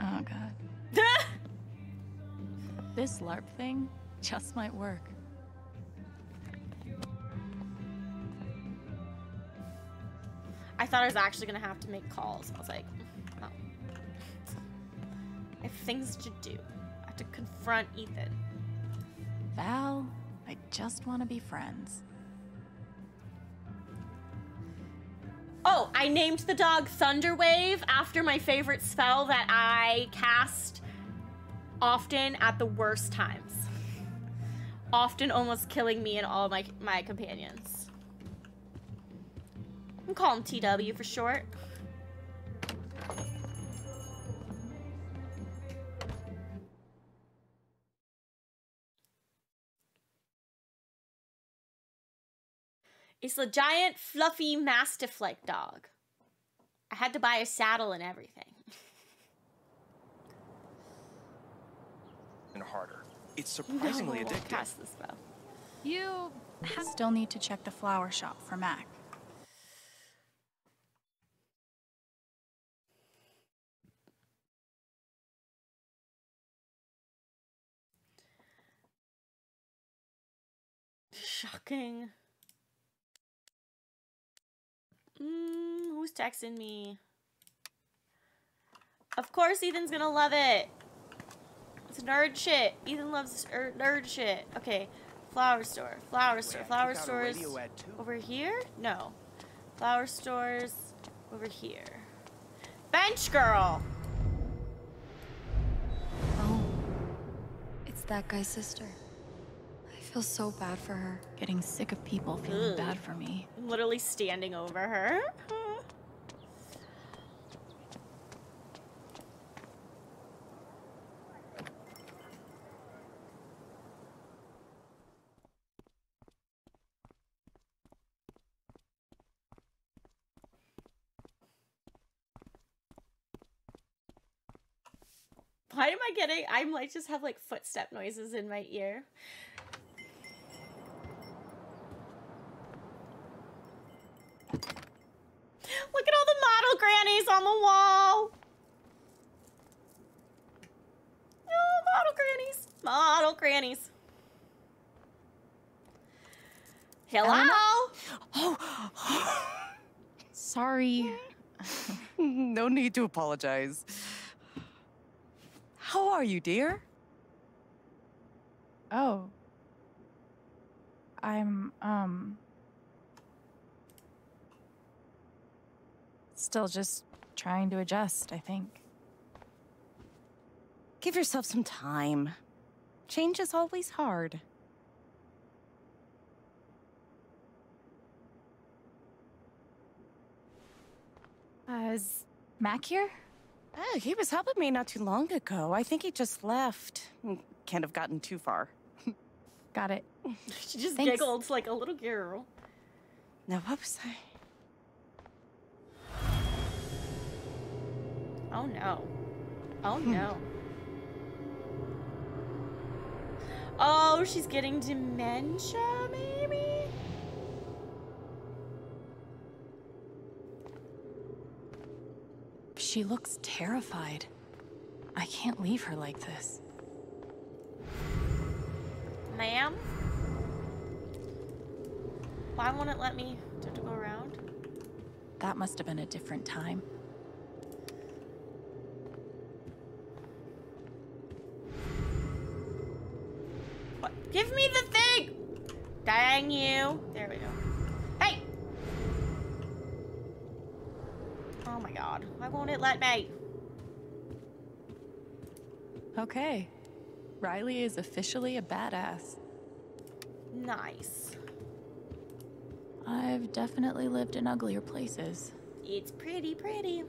Oh, God. This LARP thing just might work. I thought I was actually going to have to make calls. I was like, oh. I have things to do. I have to confront Ethan. Val, I just want to be friends. Oh, I named the dog Thunderwave after my favorite spell that I cast often at the worst times. Often almost killing me and all my companions. I'm calling TW for short. It's a giant, fluffy, mastiff-like dog. I had to buy a saddle and everything. And harder. It's surprisingly addictive. Cast this spell. You still need to check the flower shop for Mac. Shocking. Who's texting me? Of course Ethan's gonna love it. It's nerd shit. Ethan loves nerd shit. Okay, flower store, flower store, flower stores over here? No. Flower stores over here. Bench girl! Oh, it's that guy's sister. I feel so bad for her. Getting sick of people feeling bad for me. I'm literally standing over her. Why am I getting, I'm like, just have like footstep noises in my ear. Look at all the model grannies on the wall. Oh, model grannies. Model grannies. Hello? Oh. Sorry. No need to apologize. How are you, dear? Oh. I'm, still just trying to adjust, I think. Give yourself some time. Change is always hard. Is Mac here? Oh, he was helping me not too long ago. I think he just left. Can't have gotten too far. Got it. She just Thanks. Giggled like a little girl. Now, what was I? Oh, no. Oh, no. Oh, she's getting dementia, maybe? She looks terrified. I can't leave her like this. Ma'am? Why won't it let me? Do I have to go around? That must have been a different time. What? Give me the thing! Dang you. There we go. Oh my god, why won't it let me? Okay. Riley is officially a badass. Nice. I've definitely lived in uglier places. It's pretty, pretty.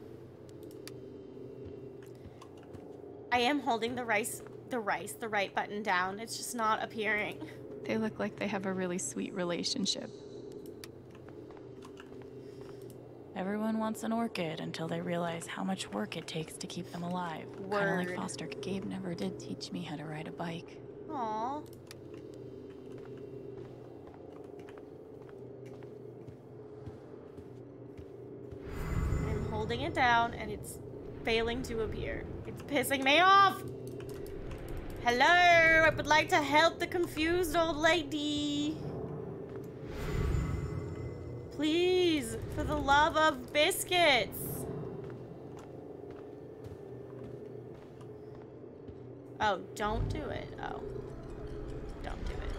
I am holding the right button down. It's just not appearing. They look like they have a really sweet relationship. Everyone wants an orchid until they realize how much work it takes to keep them alive. Kind of like foster. Gabe never did teach me how to ride a bike. Aww. I'm holding it down and it's failing to appear. It's pissing me off! Hello! I would like to help the confused old lady. Please, for the love of biscuits. Oh, don't do it. Oh, don't do it.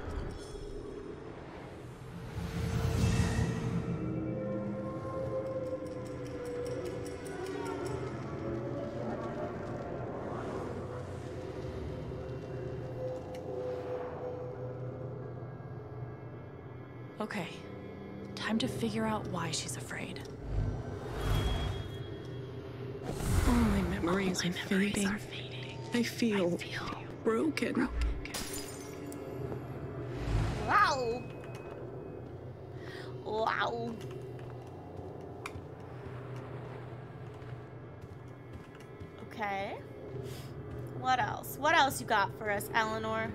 Okay. Time to figure out why she's afraid. All my memories, are fading. I feel broken. Wow. Wow. Okay. What else? What else you got for us, Eleanor?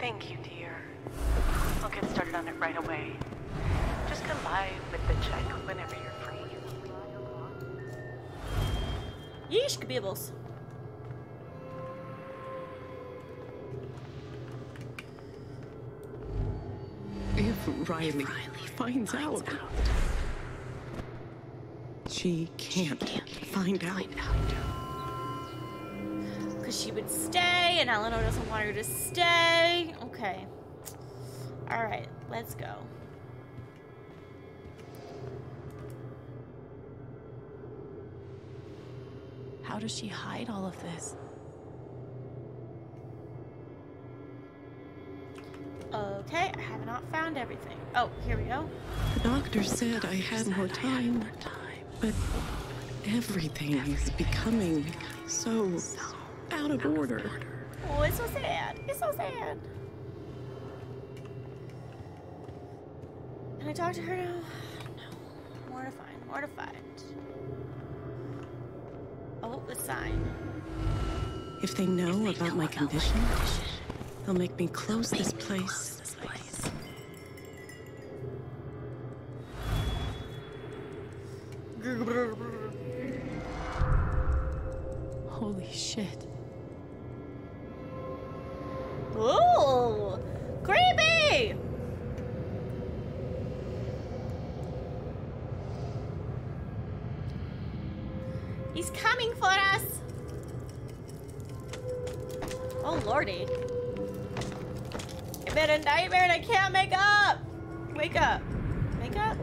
Thank you, dear. I'll get started on it right away. Just come by with the check whenever you're free. Yeesh, kabibbles. If Riley finds out, she can't find out. She would stay, and Eleanor doesn't want her to stay. Okay. All right, let's go. How does she hide all of this? Okay, I have not found everything. Oh, here we go. The doctor said I had more time, but everything is becoming so out of order. Oh, it's so sad. It's so sad. Can I talk to her now? No. Mortified. Mortified. the sign. If they know about my condition, they'll make me close this place. Holy shit. Ooh! Creepy! He's coming for us! Oh lordy. I've had a nightmare and I can't make up! Wake up. Wake up?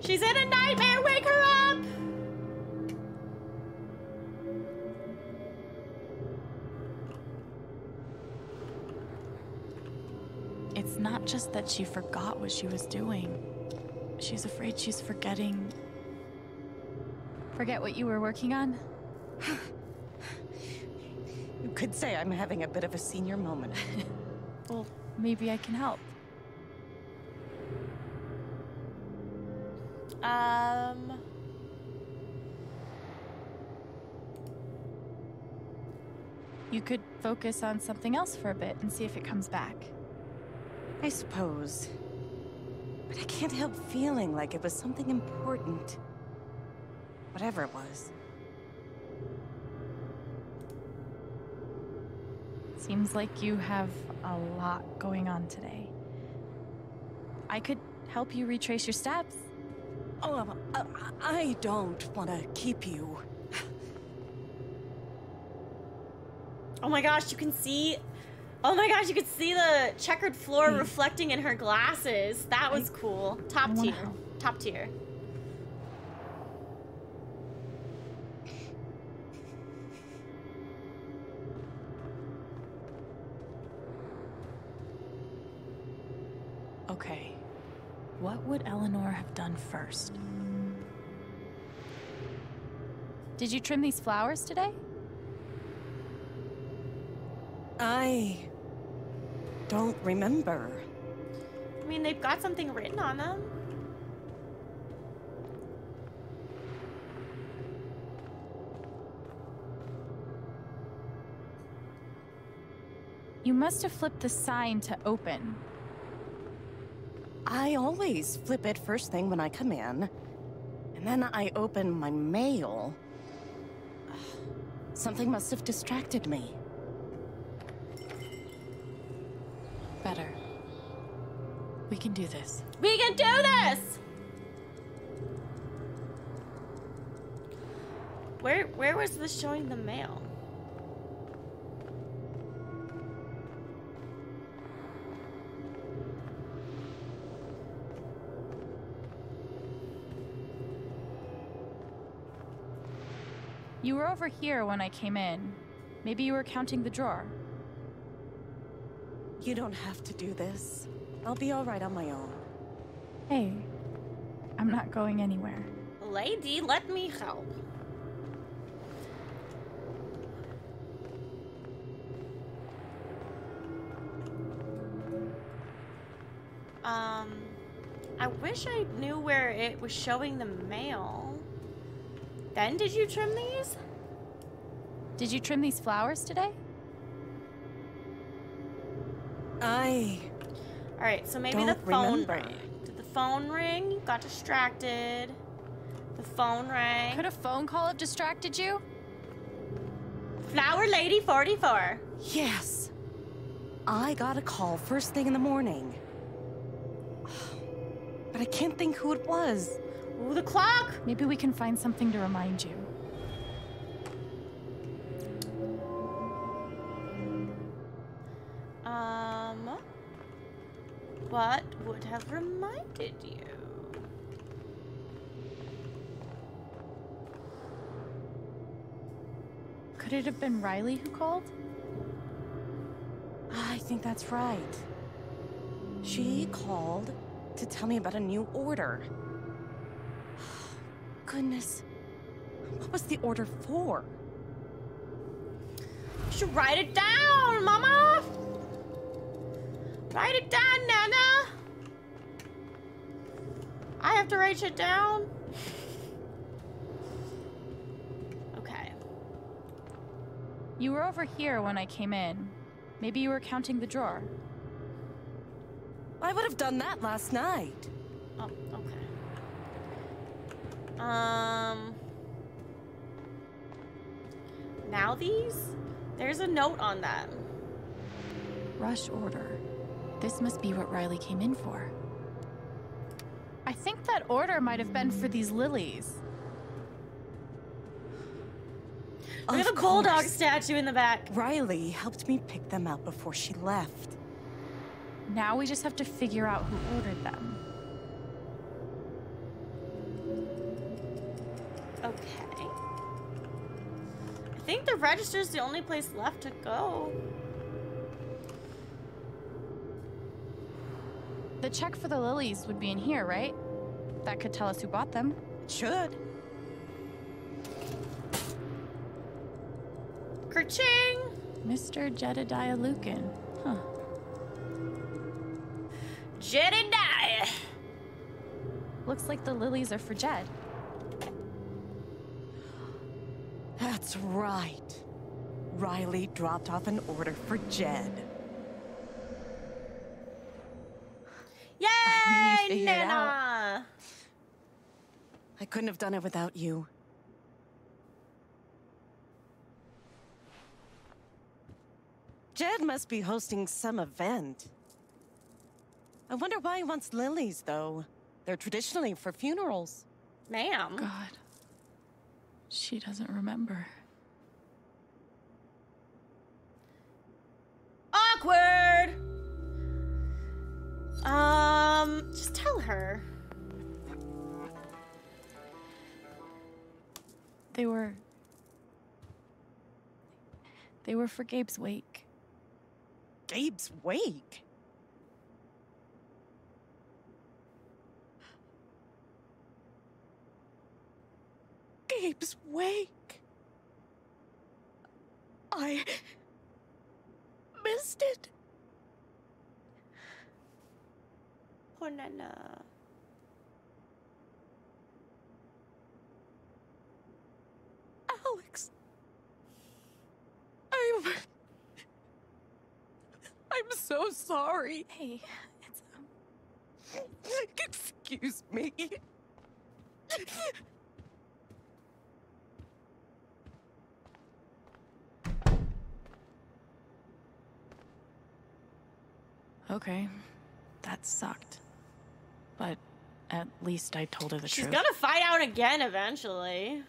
She's in a nightmare! Wake her up! It's not just that she forgot what she was doing. She's afraid she's forgetting... Forget what you were working on? You could say I'm having a bit of a senior moment. Well, maybe I can help. You could focus on something else for a bit and see if it comes back. I suppose. But I can't help feeling like it was something important. Whatever it was. Seems like you have a lot going on today. I could help you retrace your steps. Oh, I don't want to keep you. Oh my gosh, you can see... Oh my gosh, you can see the checkered floor reflecting in her glasses. That was cool. Top tier. Top tier. Okay. What would Eleanor have done first? Did you trim these flowers today? I don't remember. I mean, they've got something written on them. You must have flipped the sign to open. I always flip it first thing when I come in, and then I open my mail. Something must have distracted me. Better. We can do this. We can do this! Where was this showing the mail? You were over here when I came in. Maybe you were counting the drawer. You don't have to do this. I'll be all right on my own. Hey, I'm not going anywhere. Lady, let me help. I wish I knew where it was showing the mail. Then did you trim these? Did you trim these flowers today? All right, so maybe the phone rang. Did the phone ring? You got distracted. The phone rang. Could a phone call have distracted you? Flower Lady 44. Yes. I got a call first thing in the morning. But I can't think who it was. Ooh, the clock! Maybe we can find something to remind you. What would have reminded you? Could it have been Riley who called? I think that's right. She called to tell me about a new order. Goodness, what was the order for? You should write it down, Mama! Write it down, Nana! I have to write shit down? Okay. You were over here when I came in. Maybe you were counting the drawer. I would have done that last night. Oh, okay. Now these? There's a note on them. Rush order. This must be what Riley came in for. I think that order might have been for these lilies. Look at the bulldog statue in the back. Riley helped me pick them out before she left. Now we just have to figure out who ordered them. Okay. I think the register's the only place left to go. The check for the lilies would be in here, right? That could tell us who bought them. It should. Kerching! Mr. Jedediah Lucan. Huh. Jedediah! Looks like the lilies are for Jed. That's right. Riley dropped off an order for Jed. Yay, Nana! I couldn't have done it without you. Jed must be hosting some event. I wonder why he wants lilies, though. They're traditionally for funerals. Ma'am. God. She doesn't remember. Awkward! Just tell her. They were for Gabe's wake. Gabe's wake? Gabe's wake. I missed it. Poor Nana. Alex. I'm so sorry. Hey, it's excuse me. Okay, that sucked. But at least I told her the truth. She's gonna find out again eventually.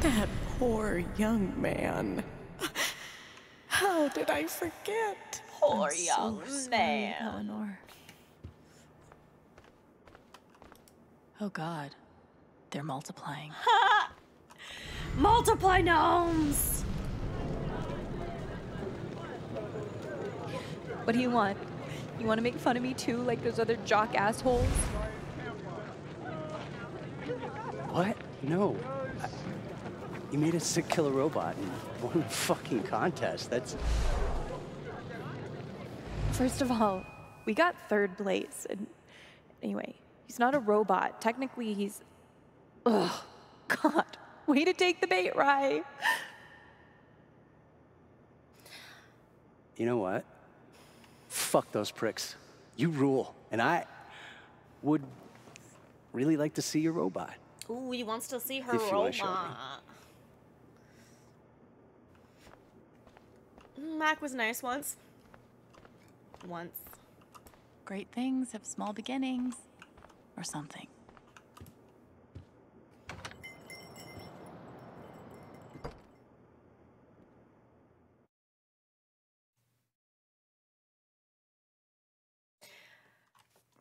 That poor young man. How did I forget? Poor young man. Eleanor. Oh God, they're multiplying. Ha! Multiply gnomes! What do you want? You want to make fun of me too, like those other jock assholes? What? No. You made a sick killer robot and won a fucking contest. That's... First of all, we got third place, and anyway... He's not a robot. Technically, he's... Ugh. God. Way to take the bait, Rye. You know what? Fuck those pricks. You rule. And I would really like to see your robot. Ooh, he wants to see her robot. Mac was nice once. Once. Great things have small beginnings. Or something.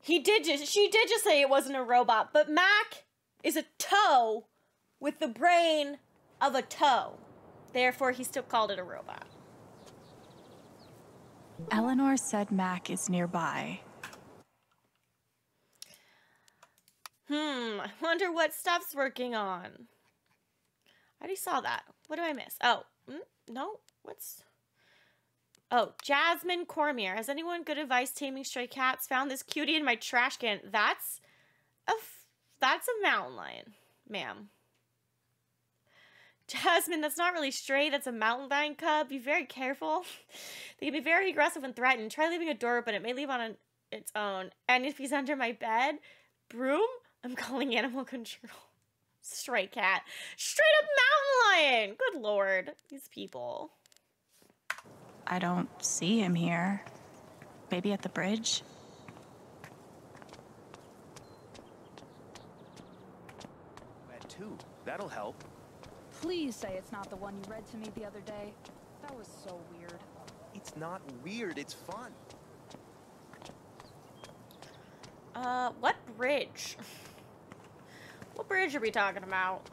She did just say it wasn't a robot, but Mac is a toe with the brain of a toe. Therefore, he still called it a robot. Eleanor said Mac is nearby. I wonder what Steph's working on. I already saw that. What do I miss? Oh, no. What's... Oh, Jasmine Cormier. Has anyone good advice taming stray cats? Found this cutie in my trash can. That's a mountain lion, ma'am. Jasmine, that's not really stray. That's a mountain lion cub. Be very careful. They can be very aggressive when threatened. Try leaving a door open. It may leave on its own. And if he's under my bed, broom, I'm calling animal control. Stray cat. Straight up mountain lion. Good Lord. These people. I don't see him here. Maybe at the bridge? At 2. That'll help. Please say it's not the one you read to me the other day. That was so weird. It's not weird. It's fun. What bridge? What bridge are we talking about?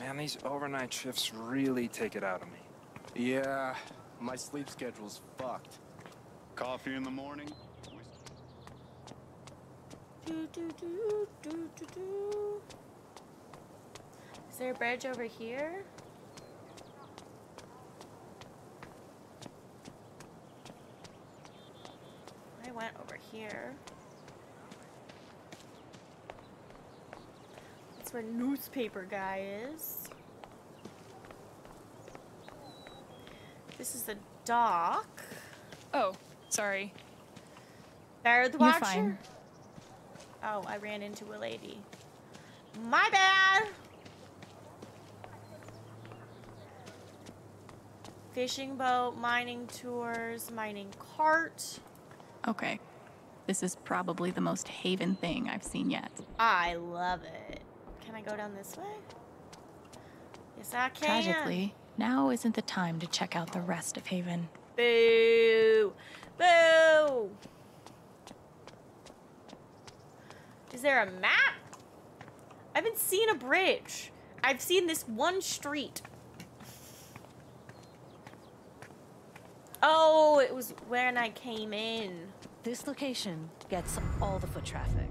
Man, these overnight shifts really take it out of me. Yeah, my sleep schedule's fucked. Coffee in the morning. Is there a bridge over here? I went over here. That's where newspaper guy is. This is the dock. Oh, sorry. Bird watcher? You're fine. Oh, I ran into a lady. My bad! Fishing boat, mining tours, mining cart. Okay. This is probably the most Haven thing I've seen yet. I love it. Can I go down this way? Yes, I can. Tragically, now isn't the time to check out the rest of Haven. Boo! Boo! Is there a map? I haven't seen a bridge. I've seen this one street. Oh, it was when I came in. This location gets all the foot traffic.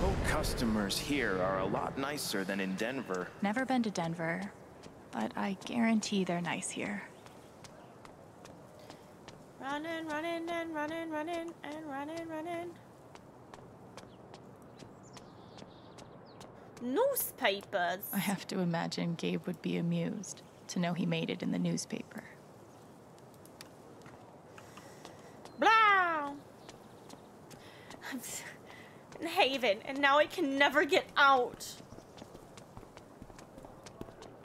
Oh, customers here are a lot nicer than in Denver. Never been to Denver, but I guarantee they're nice here. Running, running, and running, running, and running, running. Newspapers. I have to imagine Gabe would be amused to know he made it in the newspaper. Blah! I'm in Haven, and now I can never get out.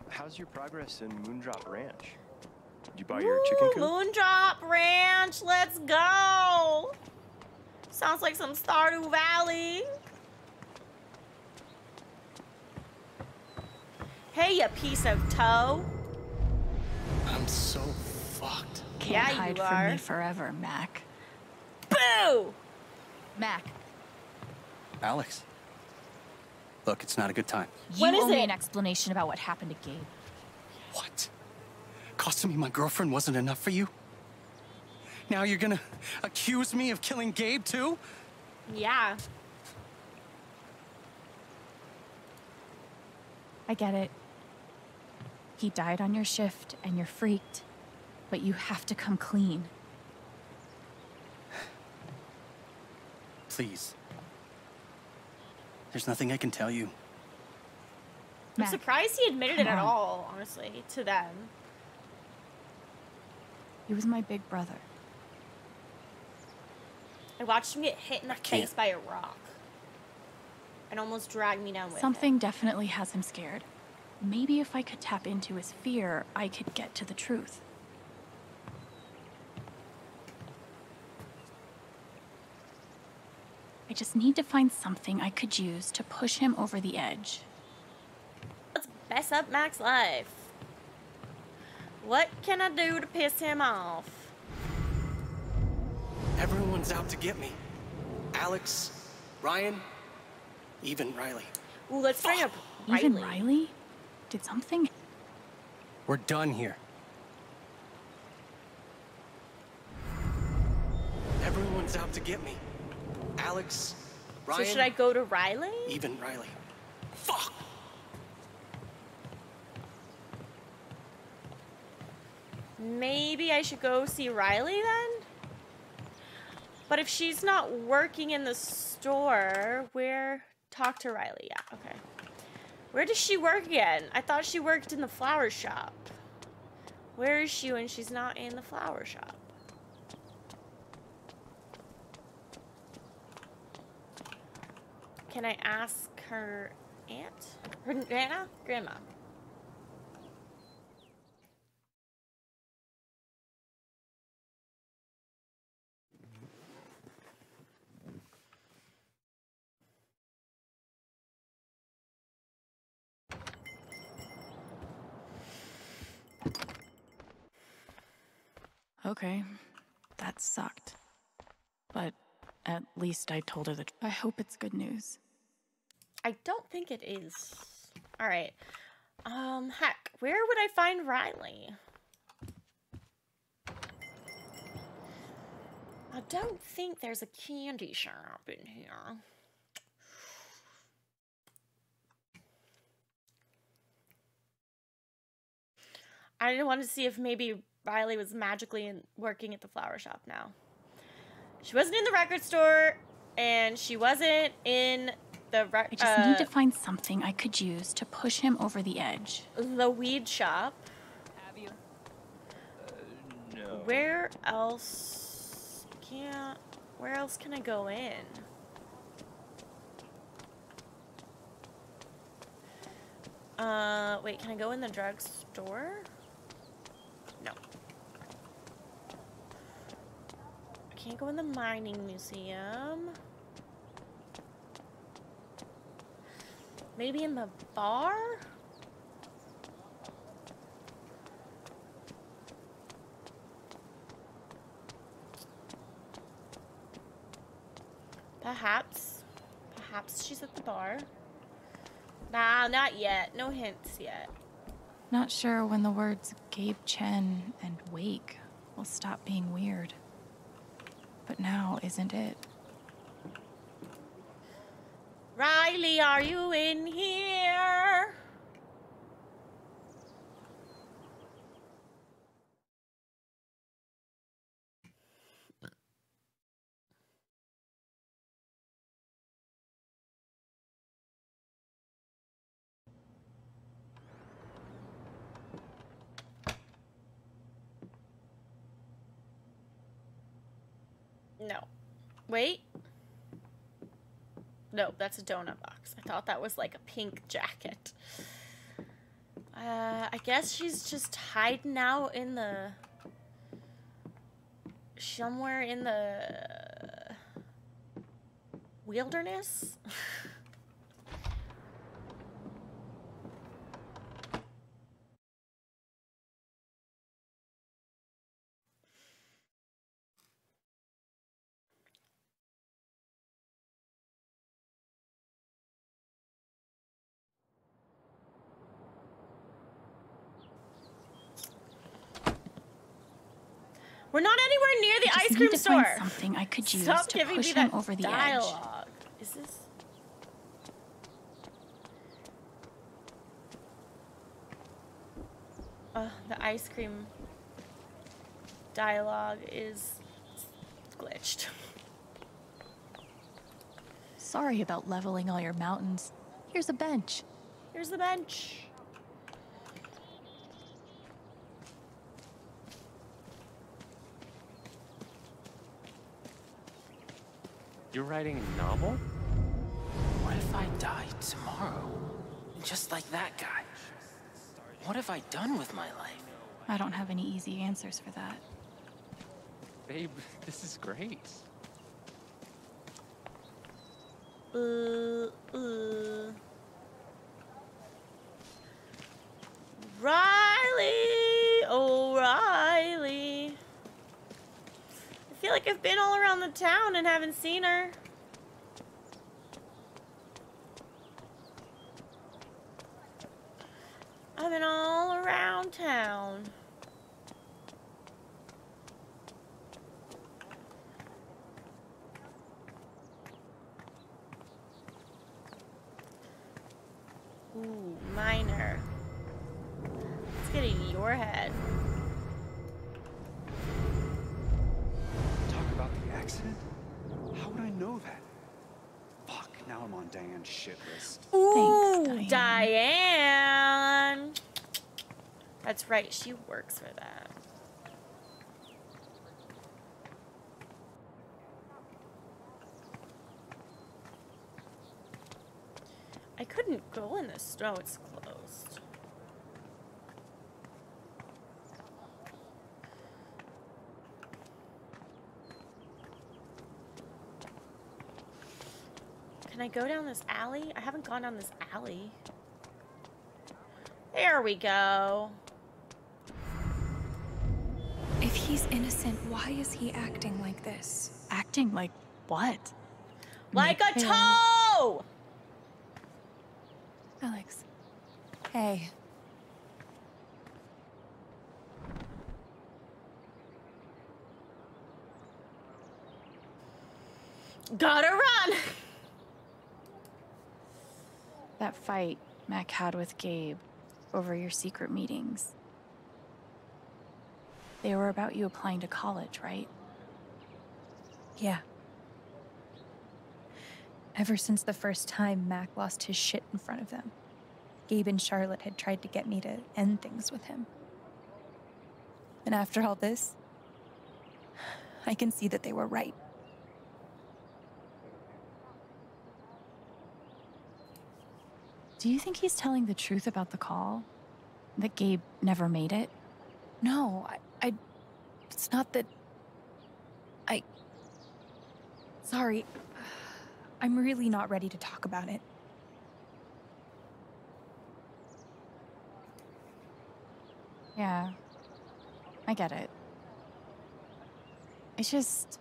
How's your progress in Moondrop Ranch? Did you buy your chicken coop? Moondrop Ranch, let's go! Sounds like some Stardew Valley. Hey, you piece of toe. I'm so fucked. Can't hide from me forever, Mac. Boo! Mac. Alex. Look, it's not a good time. What is it? You owe me an explanation about what happened to Gabe. What? Costing me my girlfriend wasn't enough for you? Now you're gonna accuse me of killing Gabe, too? Yeah. I get it. He died on your shift, and you're freaked. But you have to come clean. Please. There's nothing I can tell you. I'm surprised he admitted it at all, honestly, to them. He was my big brother. I watched him get hit in the face by a rock. And almost dragged me down with it. Something definitely has him scared. Maybe if I could tap into his fear, I could get to the truth. I just need to find something I could use to push him over the edge. Let's mess up Mac's life. What can I do to piss him off? Everyone's out to get me. Alex, Ryan, even Riley. Ooh, let's bring up Riley. Even Riley? Did something? We're done here. Everyone's out to get me. Alex, Ryan. So should I go to Riley? Even Riley. Fuck! Maybe I should go see Riley then? But if she's not working in the store, where... Talk to Riley, yeah, okay. Where does she work again? I thought she worked in the flower shop. Where is she when she's not in the flower shop? Can I ask her aunt? Her nana? Grandma. Okay, that sucked. But at least I told her that. I hope it's good news. I don't think it is. All right. Heck, where would I find Riley? I don't think there's a candy shop in here. I want to see if maybe Riley was magically working at the flower shop now. She wasn't in the record store, and she wasn't in the I just need to find something I could use to push him over the edge. The weed shop. Have you? No. Where else can't... Where else can I go in? Wait, can I go in the drugstore? Can't go in the mining museum. Maybe in the bar? Perhaps. Perhaps she's at the bar. Nah, not yet. No hints yet. Not sure when the words Gabe Chen and wake will stop being weird. But now isn't it? Riley, are you in here? No. Wait. No, that's a donut box. I thought that was like a pink jacket. I guess she's just hiding out in the... somewhere in the... wilderness? We're not anywhere near the ice cream store. Something I could use to push him over the edge. Is this? The ice cream dialogue is glitched. Sorry about leveling all your mountains. Here's a bench. Here's the bench. You're writing a novel? What if I die tomorrow? Just like that guy? What have I done with my life? I don't have any easy answers for that. Babe, this is great. Riley! Oh, Riley! I feel like I've been all around the town and haven't seen her. I've been all around town. Ooh, minor. It's getting in your head. Talk about the accident? How would I know that? Fuck, now I'm on Diane's shit list. Ooh, thanks, Diane. Diane! That's right, she works for that. I couldn't go in the snow, it's closed. Can I go down this alley? I haven't gone down this alley. There we go. If he's innocent, why is he acting like this? Acting like what? Like a toe! Alex. Hey. Gotta run! That fight Mac had with Gabe over your secret meetings. They were about you applying to college, right? Yeah. Ever since the first time Mac lost his shit in front of them, Gabe and Charlotte had tried to get me to end things with him. And after all this, I can see that they were right. Do you think he's telling the truth about the call? That Gabe never made it? No, I it's not that... Sorry. I'm really not ready to talk about it. Yeah, I get it. It's just,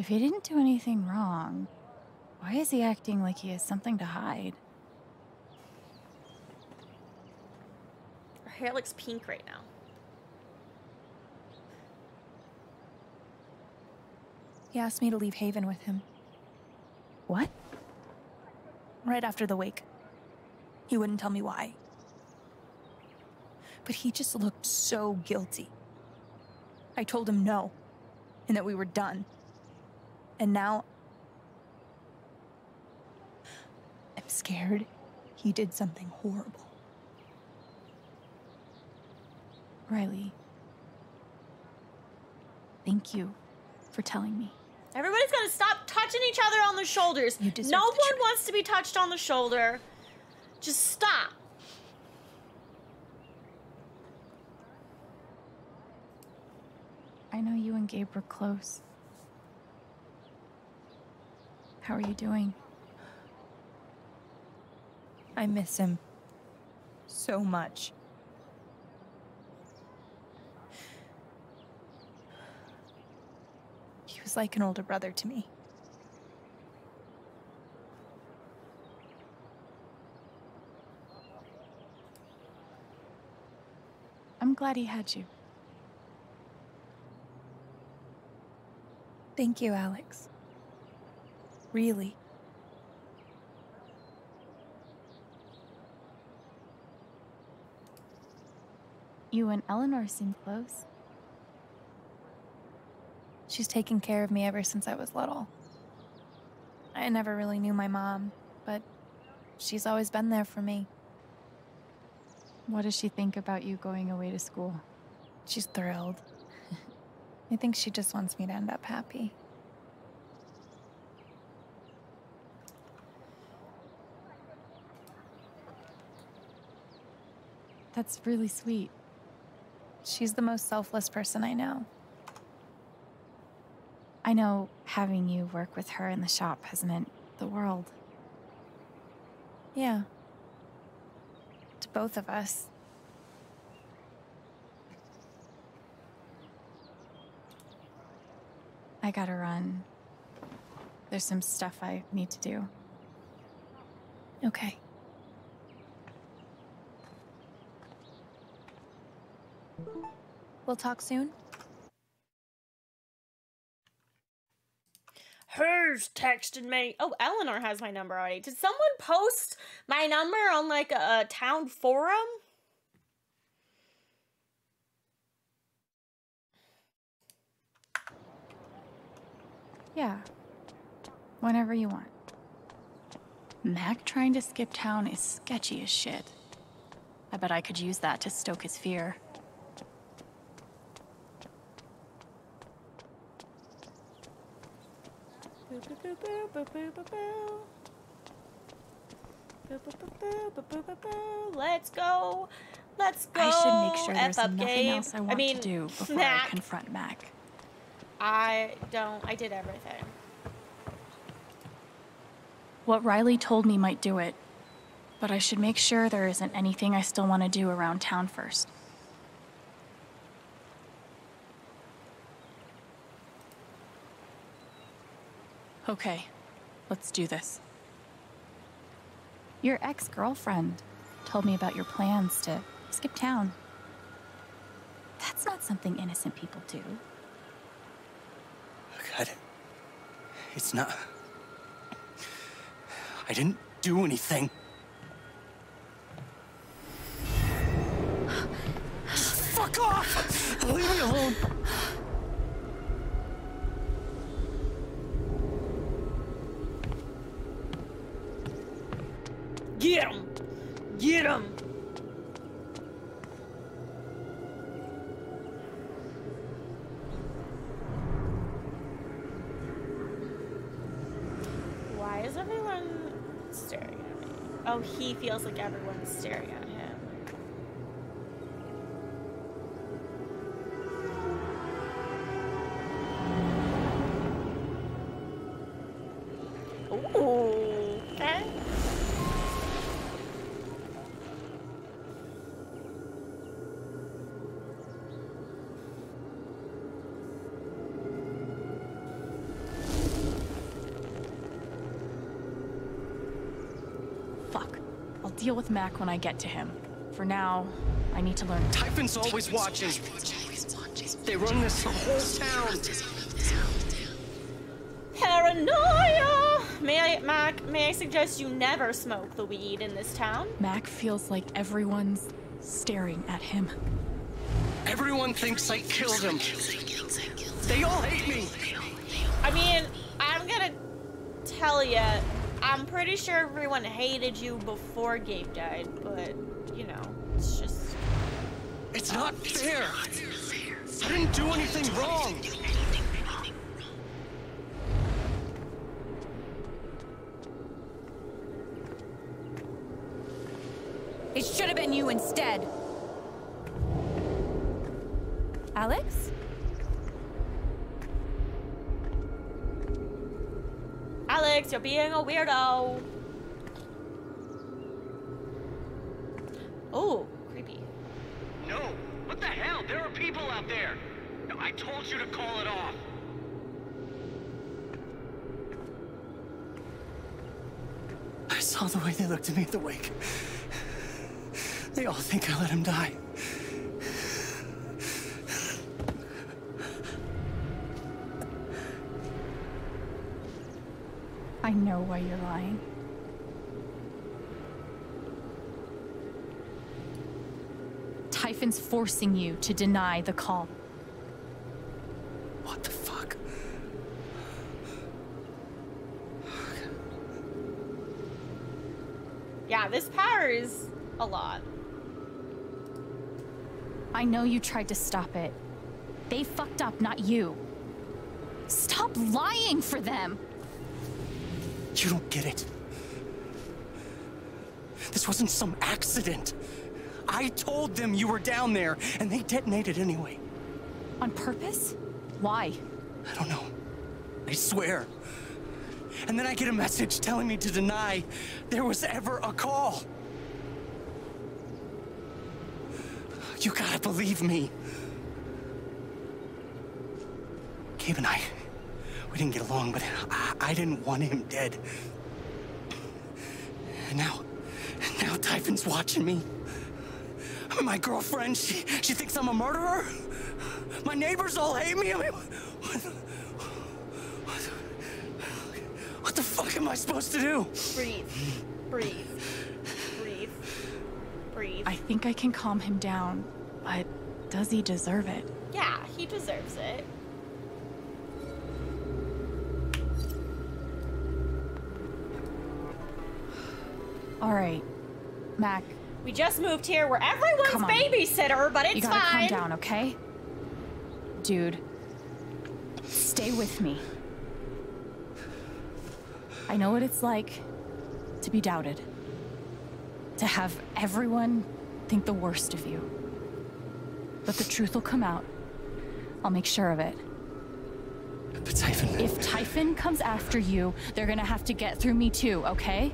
if he didn't do anything wrong, why is he acting like he has something to hide? Her hair looks pink right now. He asked me to leave Haven with him. What? Right after the wake. He wouldn't tell me why. But he just looked so guilty. I told him no, and that we were done. And now... I'm scared he did something horrible. Riley, thank you for telling me. Everybody's gotta stop touching each other on the shoulders. No one wants to be touched on the shoulder. Just stop. I know you and Gabe were close. How are you doing? I miss him so much. He was like an older brother to me. I'm glad he had you. Thank you, Alex. Really. You and Eleanor seem close. She's taken care of me ever since I was little. I never really knew my mom, but she's always been there for me. What does she think about you going away to school? She's thrilled. I think she just wants me to end up happy. That's really sweet. She's the most selfless person I know. I know having you work with her in the shop has meant the world. Yeah. To both of us. I gotta run. There's some stuff I need to do. Okay. We'll talk soon. Her Eleanor's texted me. Oh, Eleanor has my number already. Did someone post my number on like a town forum? Yeah. Whenever you want. Mac trying to skip town is sketchy as shit. I bet I could use that to stoke his fear. Let's go. Let's go. I should make sure there's nothing else I want to do before I confront Mac. I did everything. What Riley told me might do it, but I should make sure there isn't anything I still want to do around town first. Okay, let's do this. Your ex-girlfriend told me about your plans to skip town. That's not something innocent people do. God, it's not... I didn't do anything. Fuck off! Leave me alone! Get him! Get him! Why is everyone staring at me? Oh, he feels like everyone's staring at him. Deal with Mac when I get to him. For now, I need to learn. Typhon's always watching. They run this whole town. Paranoia! May I suggest you never smoke the weed in this town? Mac feels like everyone's staring at him. Everyone thinks I killed him. They all hate me. I mean, I'm gonna tell you. I'm pretty sure everyone hated you before Gabe died, but, you know, it's just... It's not fair! I didn't do anything wrong! It should have been you instead! Alex? Alex, you're being a weirdo. Oh, creepy. No, what the hell? There are people out there. I told you to call it off. I saw the way they looked at me at the wake. They all think I let him die. I know why you're lying. Typhon's forcing you to deny the call. What the fuck? Yeah, this power is a lot. I know you tried to stop it. They fucked up, not you. Stop lying for them! You don't get it. This wasn't some accident. I told them you were down there, and they detonated anyway. On purpose? Why? I don't know. I swear. And then I get a message telling me to deny there was ever a call. You gotta believe me. Gabe and I... We didn't get along, but I didn't want him dead. And now Typhon's watching me. My girlfriend, she thinks I'm a murderer. My neighbors all hate me. I mean, what, fuck am I supposed to do? Breathe. Breathe. Breathe. Breathe. I think I can calm him down, but does he deserve it? Yeah, he deserves it. All right, Mac. We just moved here. We're everyone's babysitter, but it's fine. You gotta calm down, okay? Dude, stay with me. I know what it's like to be doubted. To have everyone think the worst of you. But the truth will come out. I'll make sure of it. But Typhon... If Typhon comes after you, they're gonna have to get through me too, okay?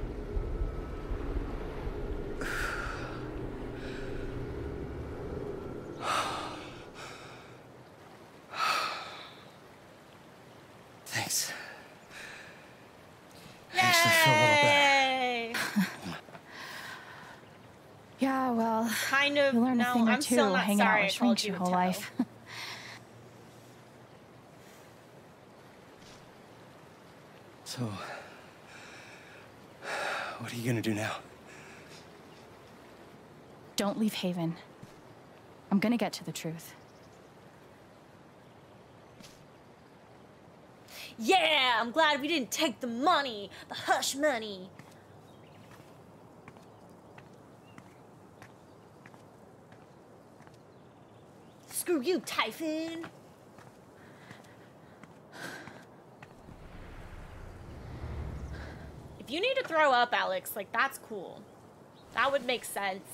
Thanks. Yay! I actually feel a little better. Yeah, well, kind of. You learn a thing or two hanging out with shrinks your whole life. So, what are you gonna do now? Don't leave Haven. I'm gonna get to the truth. Yeah, I'm glad we didn't take the money, the hush money. Screw you, Typhon. If you need to throw up, Alex, like, that's cool. That would make sense.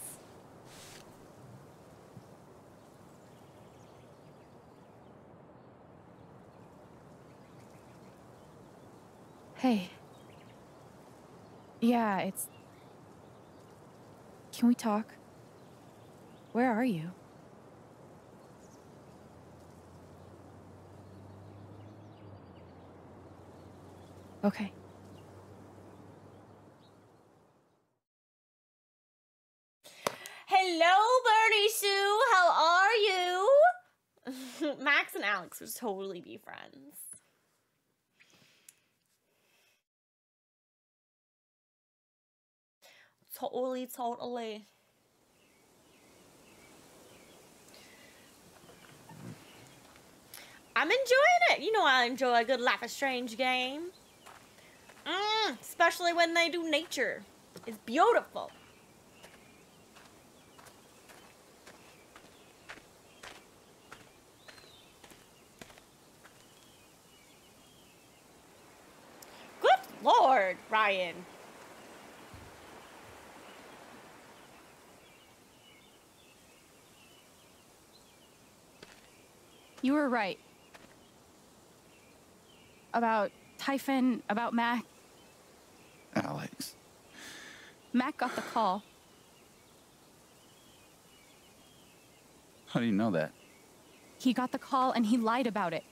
Hey. Yeah, it's... Can we talk? Where are you? Okay. Hello, Bernie Sue. How are you? Max and Alex would totally be friends. Totally, totally. I'm enjoying it. You know I enjoy a good Life is Strange game. Especially when they do nature. It's beautiful. Good Lord, Ryan. You were right. About Typhon, about Mac. Alex. Mac got the call. How do you know that? He got the call and he lied about it.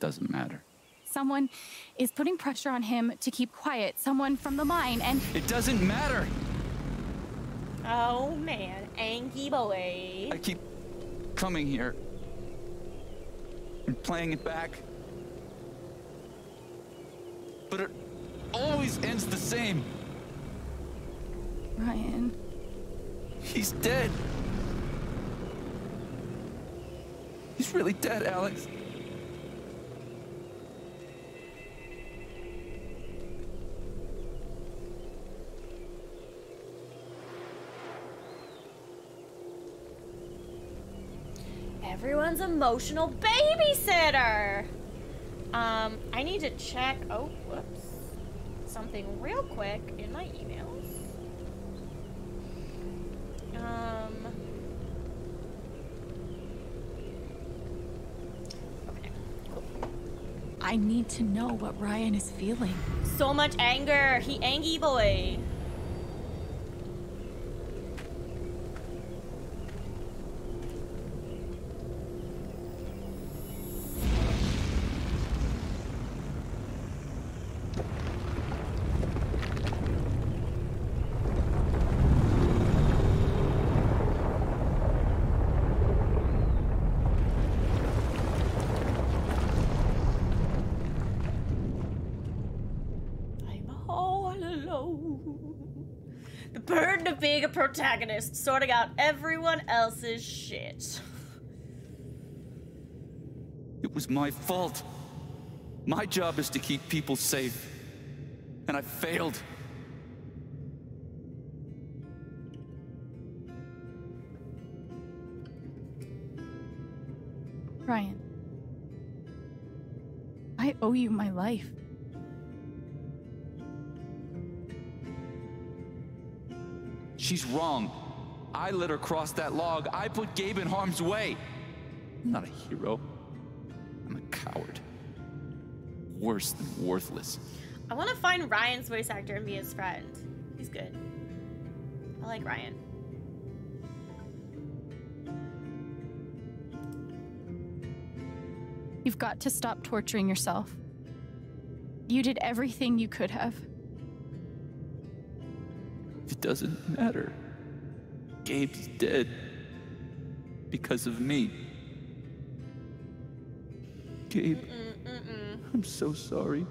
Doesn't matter. Someone is putting pressure on him to keep quiet. Someone from the mine and... It doesn't matter! Oh man, angry boy. I keep... coming here and playing it back, but it always ends the same. Ryan, he's dead. He's really dead, Alex. Everyone's emotional babysitter. I need to check. Oh, whoops. Something real quick in my emails. Okay. Cool. I need to know what Ryan is feeling. So much anger. He angry boy. The burden of being a protagonist, sorting out everyone else's shit. It was my fault. My job is to keep people safe, and I failed. Ryan, I owe you my life. She's wrong. I let her cross that log. I put Gabe in harm's way. I'm not a hero. I'm a coward. Worse than worthless. I want to find Ryan's voice actor and be his friend. He's good. I like Ryan. You've got to stop torturing yourself. You did everything you could have. It doesn't matter. Gabe's dead. Because of me. Gabe, I'm so sorry.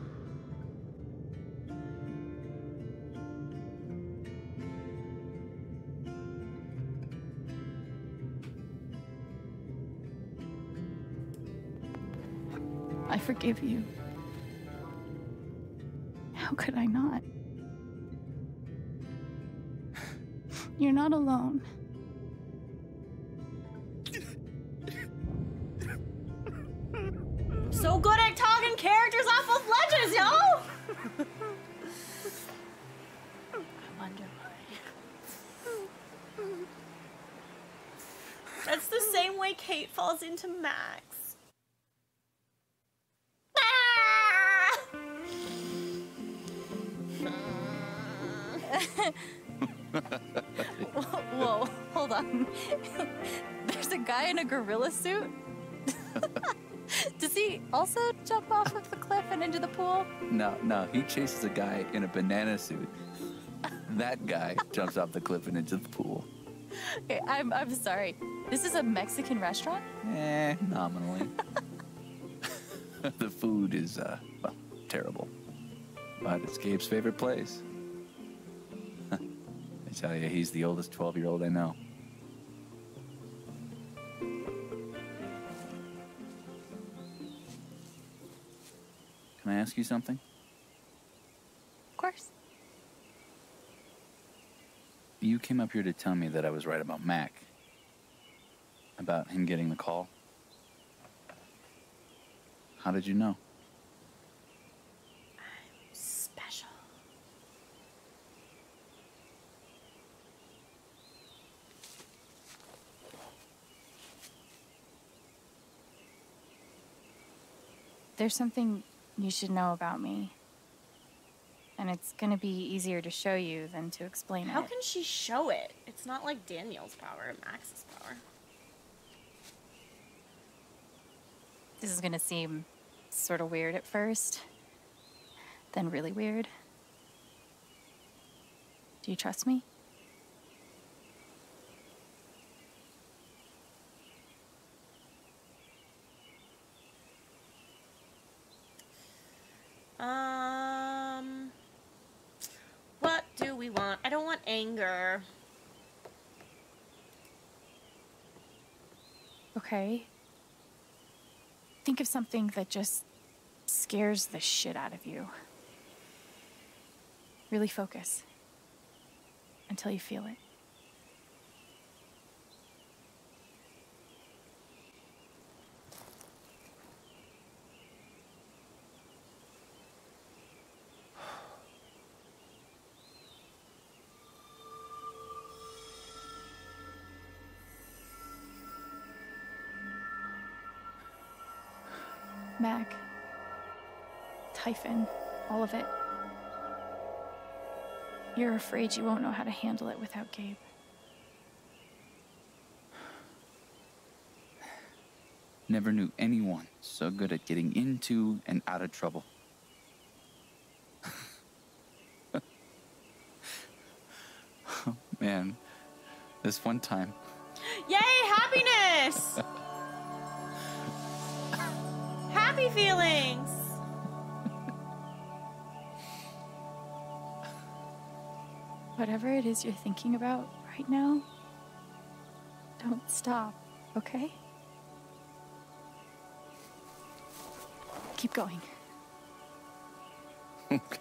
I forgive you. How could I not? You're not alone. So good at talking characters off of ledges, yo! I wonder why. That's the same way Kate falls into Max. Whoa, hold on. There's a guy in a gorilla suit? Does he also jump off of the cliff and into the pool? No, he chases a guy in a banana suit. That guy jumps off the cliff and into the pool. Okay, I'm sorry. This is a Mexican restaurant? Nominally. The food is, well, terrible. But it's Gabe's favorite place. I tell you, he's the oldest 12-year-old I know. Can I ask you something? Of course. You came up here to tell me that I was right about Mac. About him getting the call. How did you know? There's something you should know about me, and it's gonna be easier to show you than to explain it. How can she show it? It's not like Daniel's power, Max's power. This is gonna seem sort of weird at first, then really weird. Do you trust me? What do we want? I don't want anger. Okay. Think of something that just scares the shit out of you. Really focus until you feel it. Mac, Typhon, all of it. You're afraid you won't know how to handle it without Gabe. Never knew anyone so good at getting into and out of trouble. Oh, man, this one time. Yay, happiness! Happy feelings. Whatever it is you're thinking about right now, don't stop, okay? Keep going. Okay.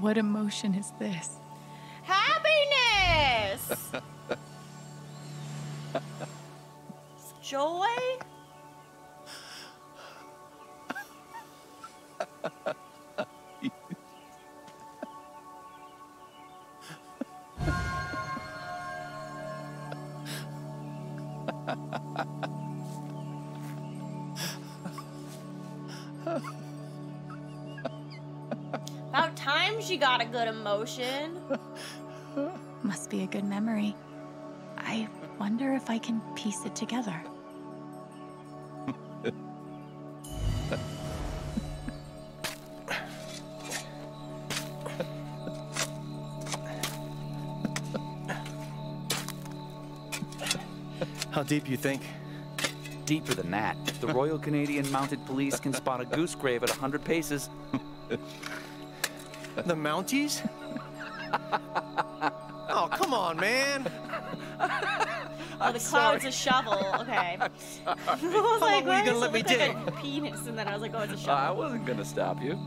What emotion is this? Happiness! Joy? About time she got a good emotion. Must be a good memory. I wonder if I can piece it together. How deep you think? Deeper than that. The Royal Canadian Mounted Police can spot a goose grave at 100 paces. The Mounties? Oh, come on, man. Oh, the cloud's a shovel. Okay. I was like, why does it look like a penis? And then I was like, oh, it's a shovel. I wasn't going to stop you.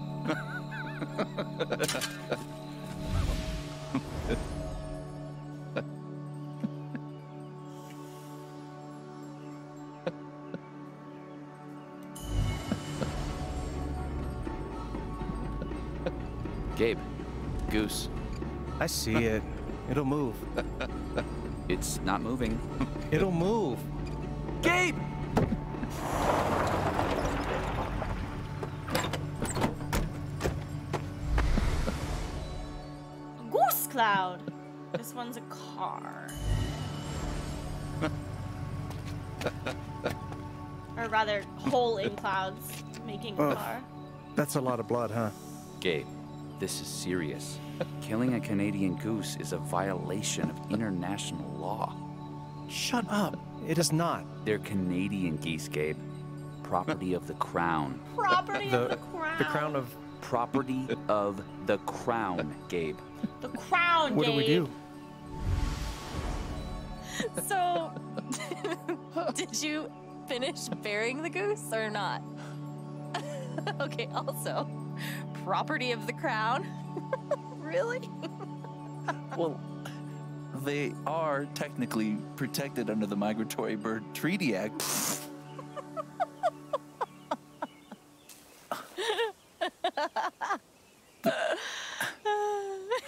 Gabe, goose. I see it. It'll move. It's not moving. It'll move. Gabe! Goose cloud. This one's a car. Or rather, hole in clouds, making a car. That's a lot of blood, huh? Gabe, this is serious. Killing a Canadian goose is a violation of international law. Shut up. It is not. They're Canadian geese, Gabe. Property of the crown. Property of the crown. The crown of... Property of the crown, Gabe. The crown, Gabe. What do we do? So, did you finish burying the goose or not? Okay, also, property of the crown. Really? Well, they are technically protected under the Migratory Bird Treaty Act.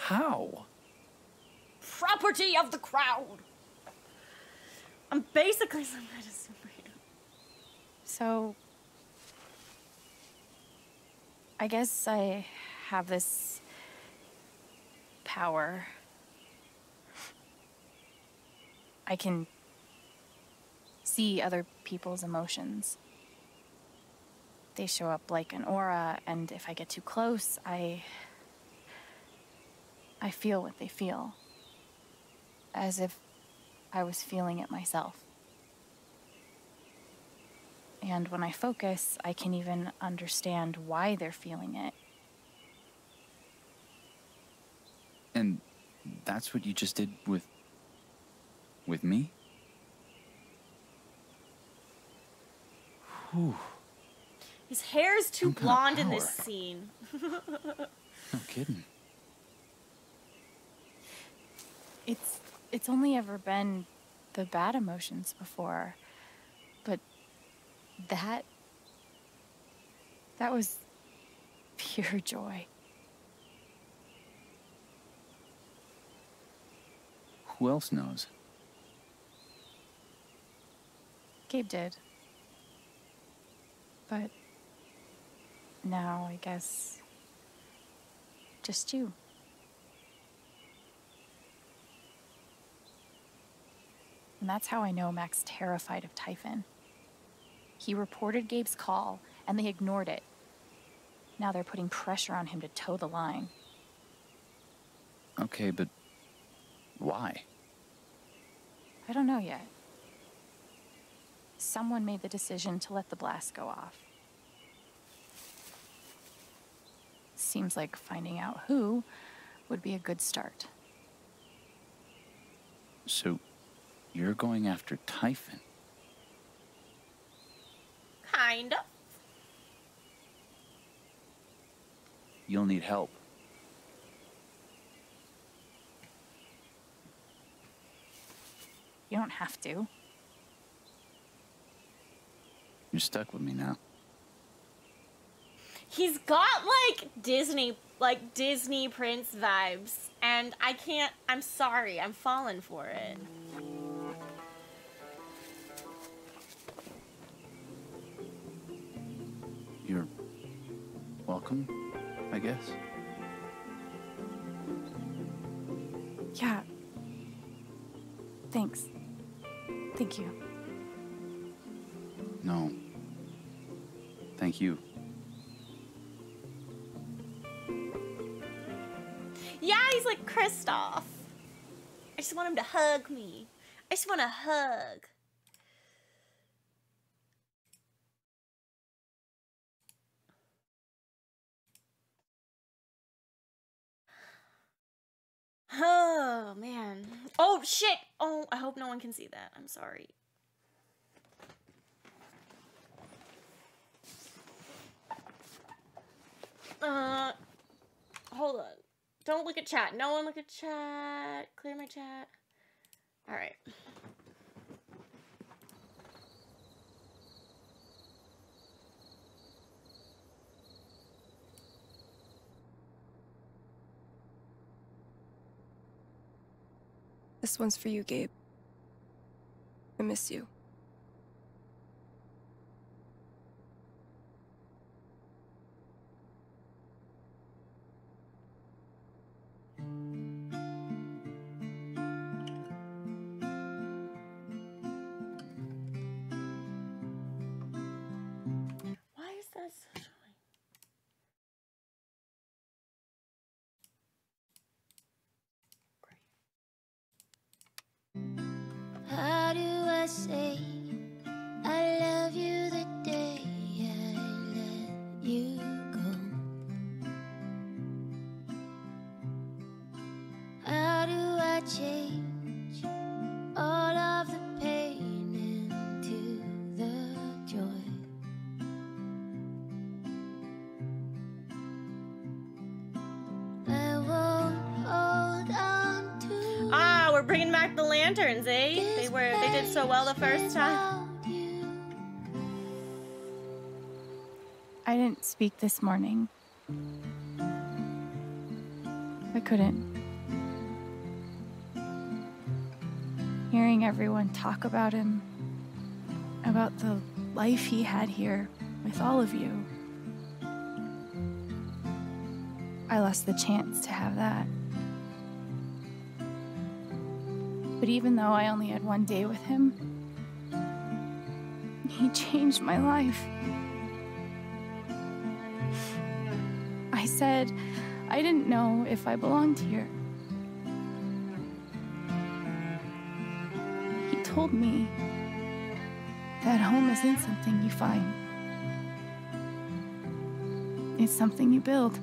How? Property of the crowd. I'm basically some kind of superhero. So, I guess I have this power. I can see other people's emotions. They show up like an aura, and if I get too close, I feel what they feel. As if I was feeling it myself. And when I focus, I can even understand why they're feeling it. And that's what you just did with me? Whew. His hair's too blonde in this scene. No kidding. It's only ever been the bad emotions before, but that was pure joy. Who else knows? Gabe did. But now, I guess, just you. And that's how I know Mac's terrified of Typhon. He reported Gabe's call, and they ignored it. Now they're putting pressure on him to toe the line. Okay, but why? I don't know yet. someone made the decision to let the blast go off. Seems like finding out who would be a good start. So, you're going after Typhon? Kind of. You'll need help. You don't have to. You're stuck with me now. He's got like Disney Prince vibes, and I can't. I'm sorry, I'm falling for it. You're welcome, I guess. Yeah. Thanks. Thank you. No. Thank you. Yeah, he's like Kristoff. I just want him to hug me. I just want a hug. Oh, man. Oh, shit. Oh, I hope no one can see that. I'm sorry. Hold on. Don't look at chat. No one look at chat. Clear my chat. All right. This one's for you, Gabe. I miss you. Bringing back the lanterns, eh? They did so well the first time. I didn't speak this morning. I couldn't. Hearing everyone talk about him, about the life he had here with all of you, I lost the chance to have that. But even though I only had one day with him, he changed my life. I said I didn't know if I belonged here. He told me that home isn't something you find. It's something you build.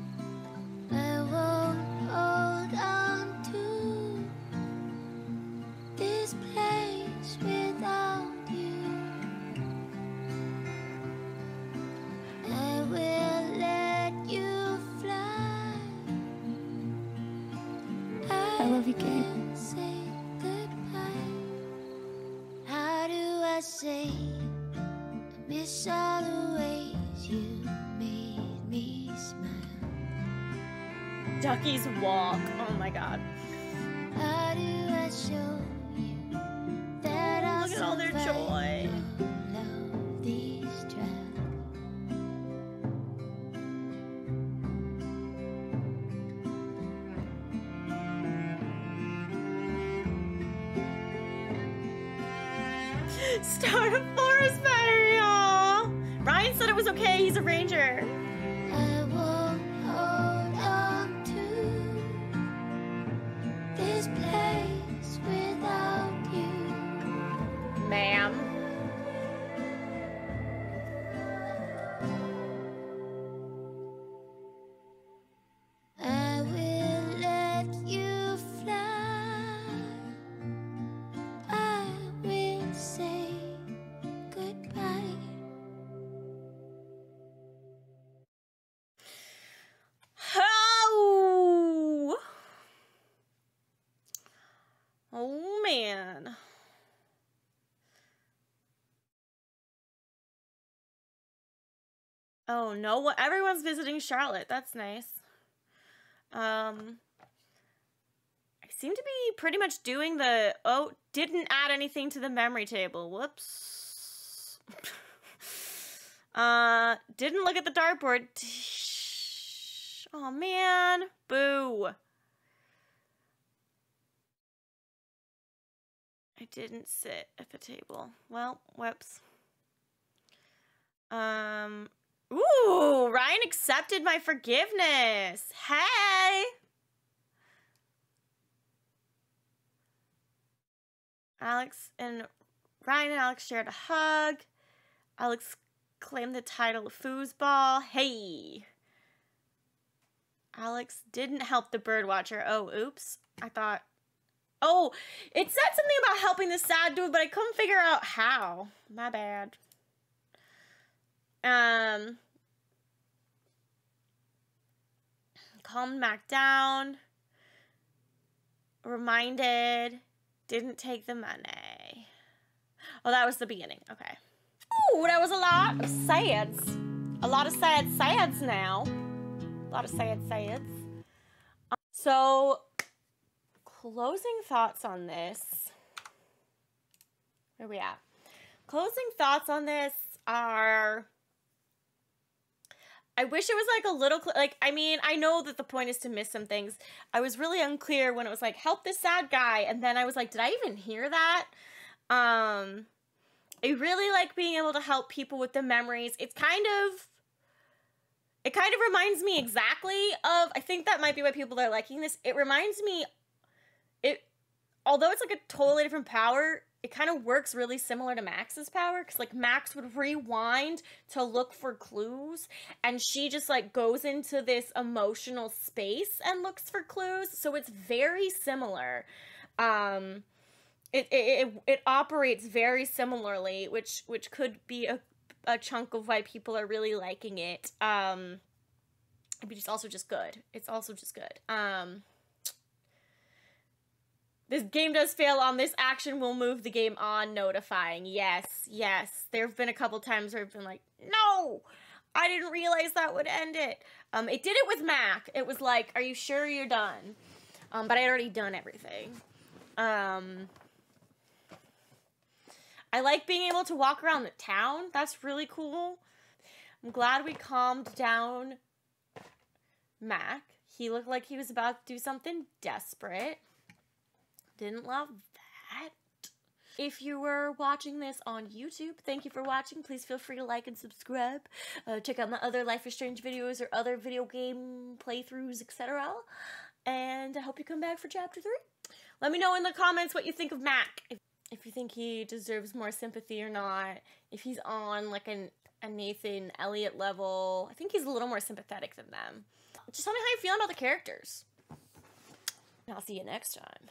Ducky's walk. Oh my god. How do I show you that I look at all their joy. Start a forest fire, y'all. Ryan said it was okay. He's a ranger. Place without you, ma'am. Oh, no. Well, everyone's visiting Charlotte. That's nice. I seem to be pretty much doing the... Oh, didn't add anything to the memory table. Whoops. Didn't look at the dartboard. Oh, man. Boo. I didn't sit at the table. Well, whoops. Ooh, Ryan accepted my forgiveness. Hey! Ryan and Alex shared a hug. Alex claimed the title of foosball. Hey! Alex didn't help the birdwatcher. Oh, oops. I thought... Oh, it said something about helping the sad dude, but I couldn't figure out how. My bad. Calmed Mac down. Reminded. Didn't take the money. Oh, that was the beginning. Okay. Ooh, that was a lot of sads. A lot of sad sads now. A lot of sad sads. So, closing thoughts on this. Where are we at? Closing thoughts on this are... I wish it was like a little, like, I mean, I know that the point is to miss some things. I was really unclear when it was like, help this sad guy. And then I was like, did I even hear that? I really like being able to help people with the memories. It's kind of, it kind of reminds me exactly of, I think that might be why people are liking this. It reminds me, although it's like a totally different power, it kind of works really similar to Max's power, because, like, Max would rewind to look for clues, and she just, like, goes into this emotional space and looks for clues, so it's very similar. It operates very similarly, which could be a chunk of why people are really liking it. But it's also just good. It's also just good. This game does fail on this action. We'll move the game on notifying. Yes, yes. There have been a couple times where I've been like, no, I didn't realize that would end it. It did it with Mac. It was like, are you sure you're done? But I had already done everything. I like being able to walk around the town. That's really cool. I'm glad we calmed down Mac. He looked like he was about to do something desperate. Didn't love that. If you were watching this on YouTube, thank you for watching. Please feel free to like and subscribe. Check out my other Life is Strange videos or other video game playthroughs, etc. And I hope you come back for Chapter 3. Let me know in the comments what you think of Mac. If you think he deserves more sympathy or not. If he's on like a Nathan Elliott level. I think he's a little more sympathetic than them. Just tell me how you're feeling about the characters. And I'll see you next time.